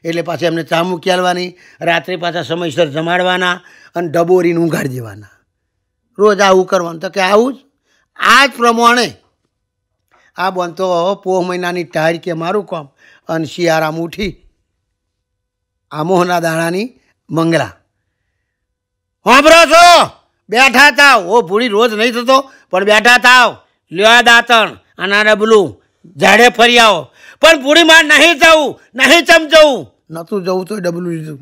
एटले पाछी एमने चा मूकी आलवानी। रात्रे पाछा समयसर जमाडवाना अने डबोरीने ऊंघाड़ी देवाना। रोज आवुं करवानुं। तो के आवुं ज आ ज प्रमाणे आ बन तो पोह महीनानी टायर के मारू काम अन शियारा मूठी आमोहना दाणानी मंगला। होंभरो छो? बैठा थाव। ओ भूड़ी रोज नहीं थतो पण बैठा थाव। ल्यो दातण अना डबलू झाड़े फरी आओ। पण भूड़ी मार नहीं जाऊं, नहीं चम जाऊं। नतु जाऊं तो डबलू लीधुं।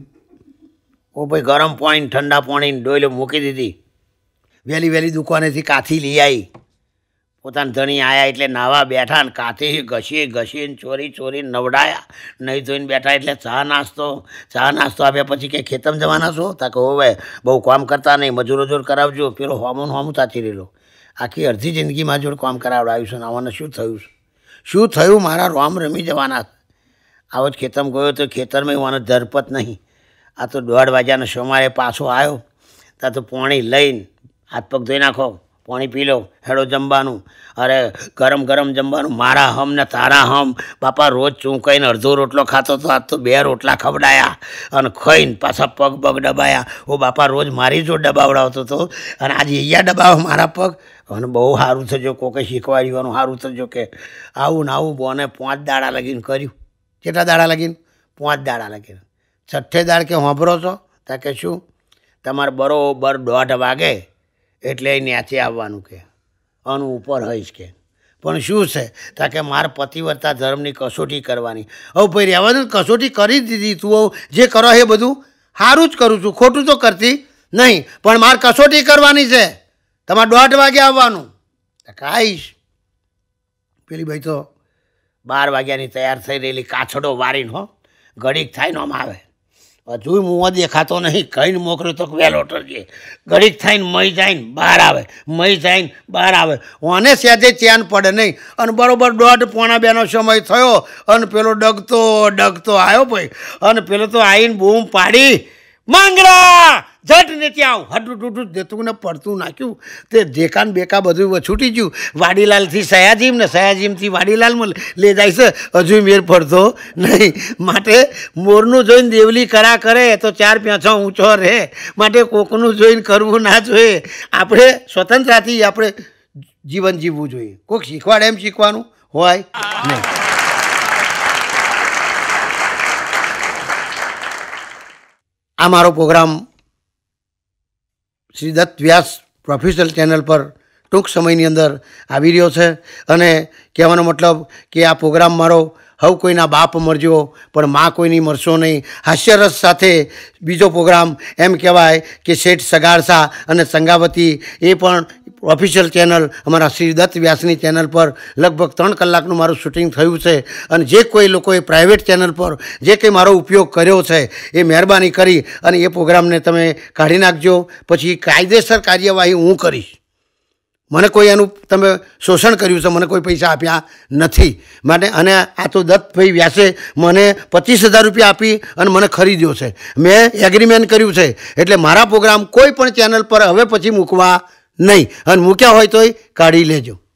ओ भाई गरम पाणी ठंडा पाणी डोलो मूकी दीधी। वेली वेली दुकाने थी काथी ली आई। पोताना धणी आया एटले नावा बैठा ने काथी घसी घसीने चोरी चोरी नवड़ाया। नहीं धोईने बैठा एटले चा नास्तो आप्या पछी के खेतम जवाना छो? ताके होवे। बहु काम करता नहीं, मजूर करावजो। पेलो होमोन होमो ताती रेलो। आखी अर्धी जिंदगी मार जोड़े काम करावडाव्युं छे। आवाने शू थयुं? मारा रोम रमी जवाना। आवज खेतम गयो तो खेतर में वाने धरपत नहीं। आ तो 1:30 वाग्याने सोमारे पाछो आयो। ता तो पाणी लईने हाथ पग धोई नाखो, पाणी पी लो, हेड़ो जमवानुं। अरे गरम गरम जमवानुं। मारा हम ने तारा हम। बापा रोज चूंकाईने अर्धो रोटलो खातो तो आज तो 2 रोटला खवड़ाया अने खाईने पाछा पग पग दबाया। ओ बापा रोज मारी जो दबावड़ावतो तो अने आज अहींया दबावे मारा पग। अने बहु सारूं थजो, कोके शीखवाड्युं सारूं थजो। के आवुं आवुं बोने 5 दाड़ा लगीने कर्युं। केटला दाड़ा लगीने? 5 दाड़ा लगीने। 6ठे दाड़े के होंभरो छो? ताके शुं? तमारे बरोबर 1:30 वागे एटले न्याचे आववानुं के अनु ऊपर हईश के। पण शुं छे? ताके मार पतिव्रता धर्मनी कसोटी करवानी। हव भाई रहेवा दे, कसोटी करी दीधी। तू जे करो हे बधुं सारूं ज करूं छुं, खोटुं तो करती नहीं। पण मार कसोटी करवानी छे। तमारे 1:30 वागे आववानुं। ताके आईश। पेली भाई तो 12 वाग्यानी तैयार थई रहेली काछड़ो वारीने हो घडीक थाईने आम आवे। हजू मुँह देखातो नहीं। कहीने मोकल्यो तो वहेलो टरजे। घडीक थाईने मई जाईने बहार आवे, मई जाईने बहार आवे। ओने सेजे चैन पड़े नहीं। अने बरोबर 1:30-1:45नो समय थयो अने पेलो डगतो आयो भाई। अने पेलो तो आईने बूम पाड़ी मांगरा झट नीचे आव। हटू देतू ने पड़तू नाख्यू। ते ढेकान बेका बधुं वछूटी गयुं। वाडीलाल थी सयाजीम ने सयाजीम थी वाडीलाल में ले जाय छे। हजू मेर पड़तो नहीं। माटे मोरनू जोईने देवली करा करे तो 4 प्यांछो ऊंचो रहे। माटे कोकनू जोईने करवू ना जोईए। आपणे स्वतंत्रताथी आपणे जीवन जीववू जोईए। कोक शीखवाडे एम शीखवानुं होय नहीं। आ मारो programme Shridatt Vyas professional channel पर टूंक समयनी अंदर आवी रह्यो छे। अने कहेवानो मतलब कि आ प्रोग्राम मारो हव कोईना बाप मरजो पण माँ कोईनी मरशो नहीं हास्यरस साथे बीजो प्रोग्राम एम कहेवाय कि सेठ सगारसा अने संगावती ए पण ऑफिशियल चैनल अमरा श्रीदत्त व्यासनी चैनल पर लगभग 3 कलाकनु मारू शूटिंग थयुं छे अने जे कोई लोकोए प्राइवेट चैनल पर जे कंई मारो उपयोग कर्यो छे ए महेरबानी करी अने ए प्रोग्रामने तमे काढी नाखजो। पछी कायदेसर कार्यवाही हूँ करीश। मैंने कोई एनु तमे शोषण कर्युं छे, मैंने कोई पैसा आप्या नथी माटे अने आ तो दत्तभाई व्यासे मैंने 25,000 रुपया आपी अने मैंने खरीद्यो छे। मैं एग्रीमेंट कर्युं छे एटले मारा प्रोग्राम कोई पण चैनल पर हवे पछी मूकवा नहीं, अन मूक्या होय तोय काढी लेजो।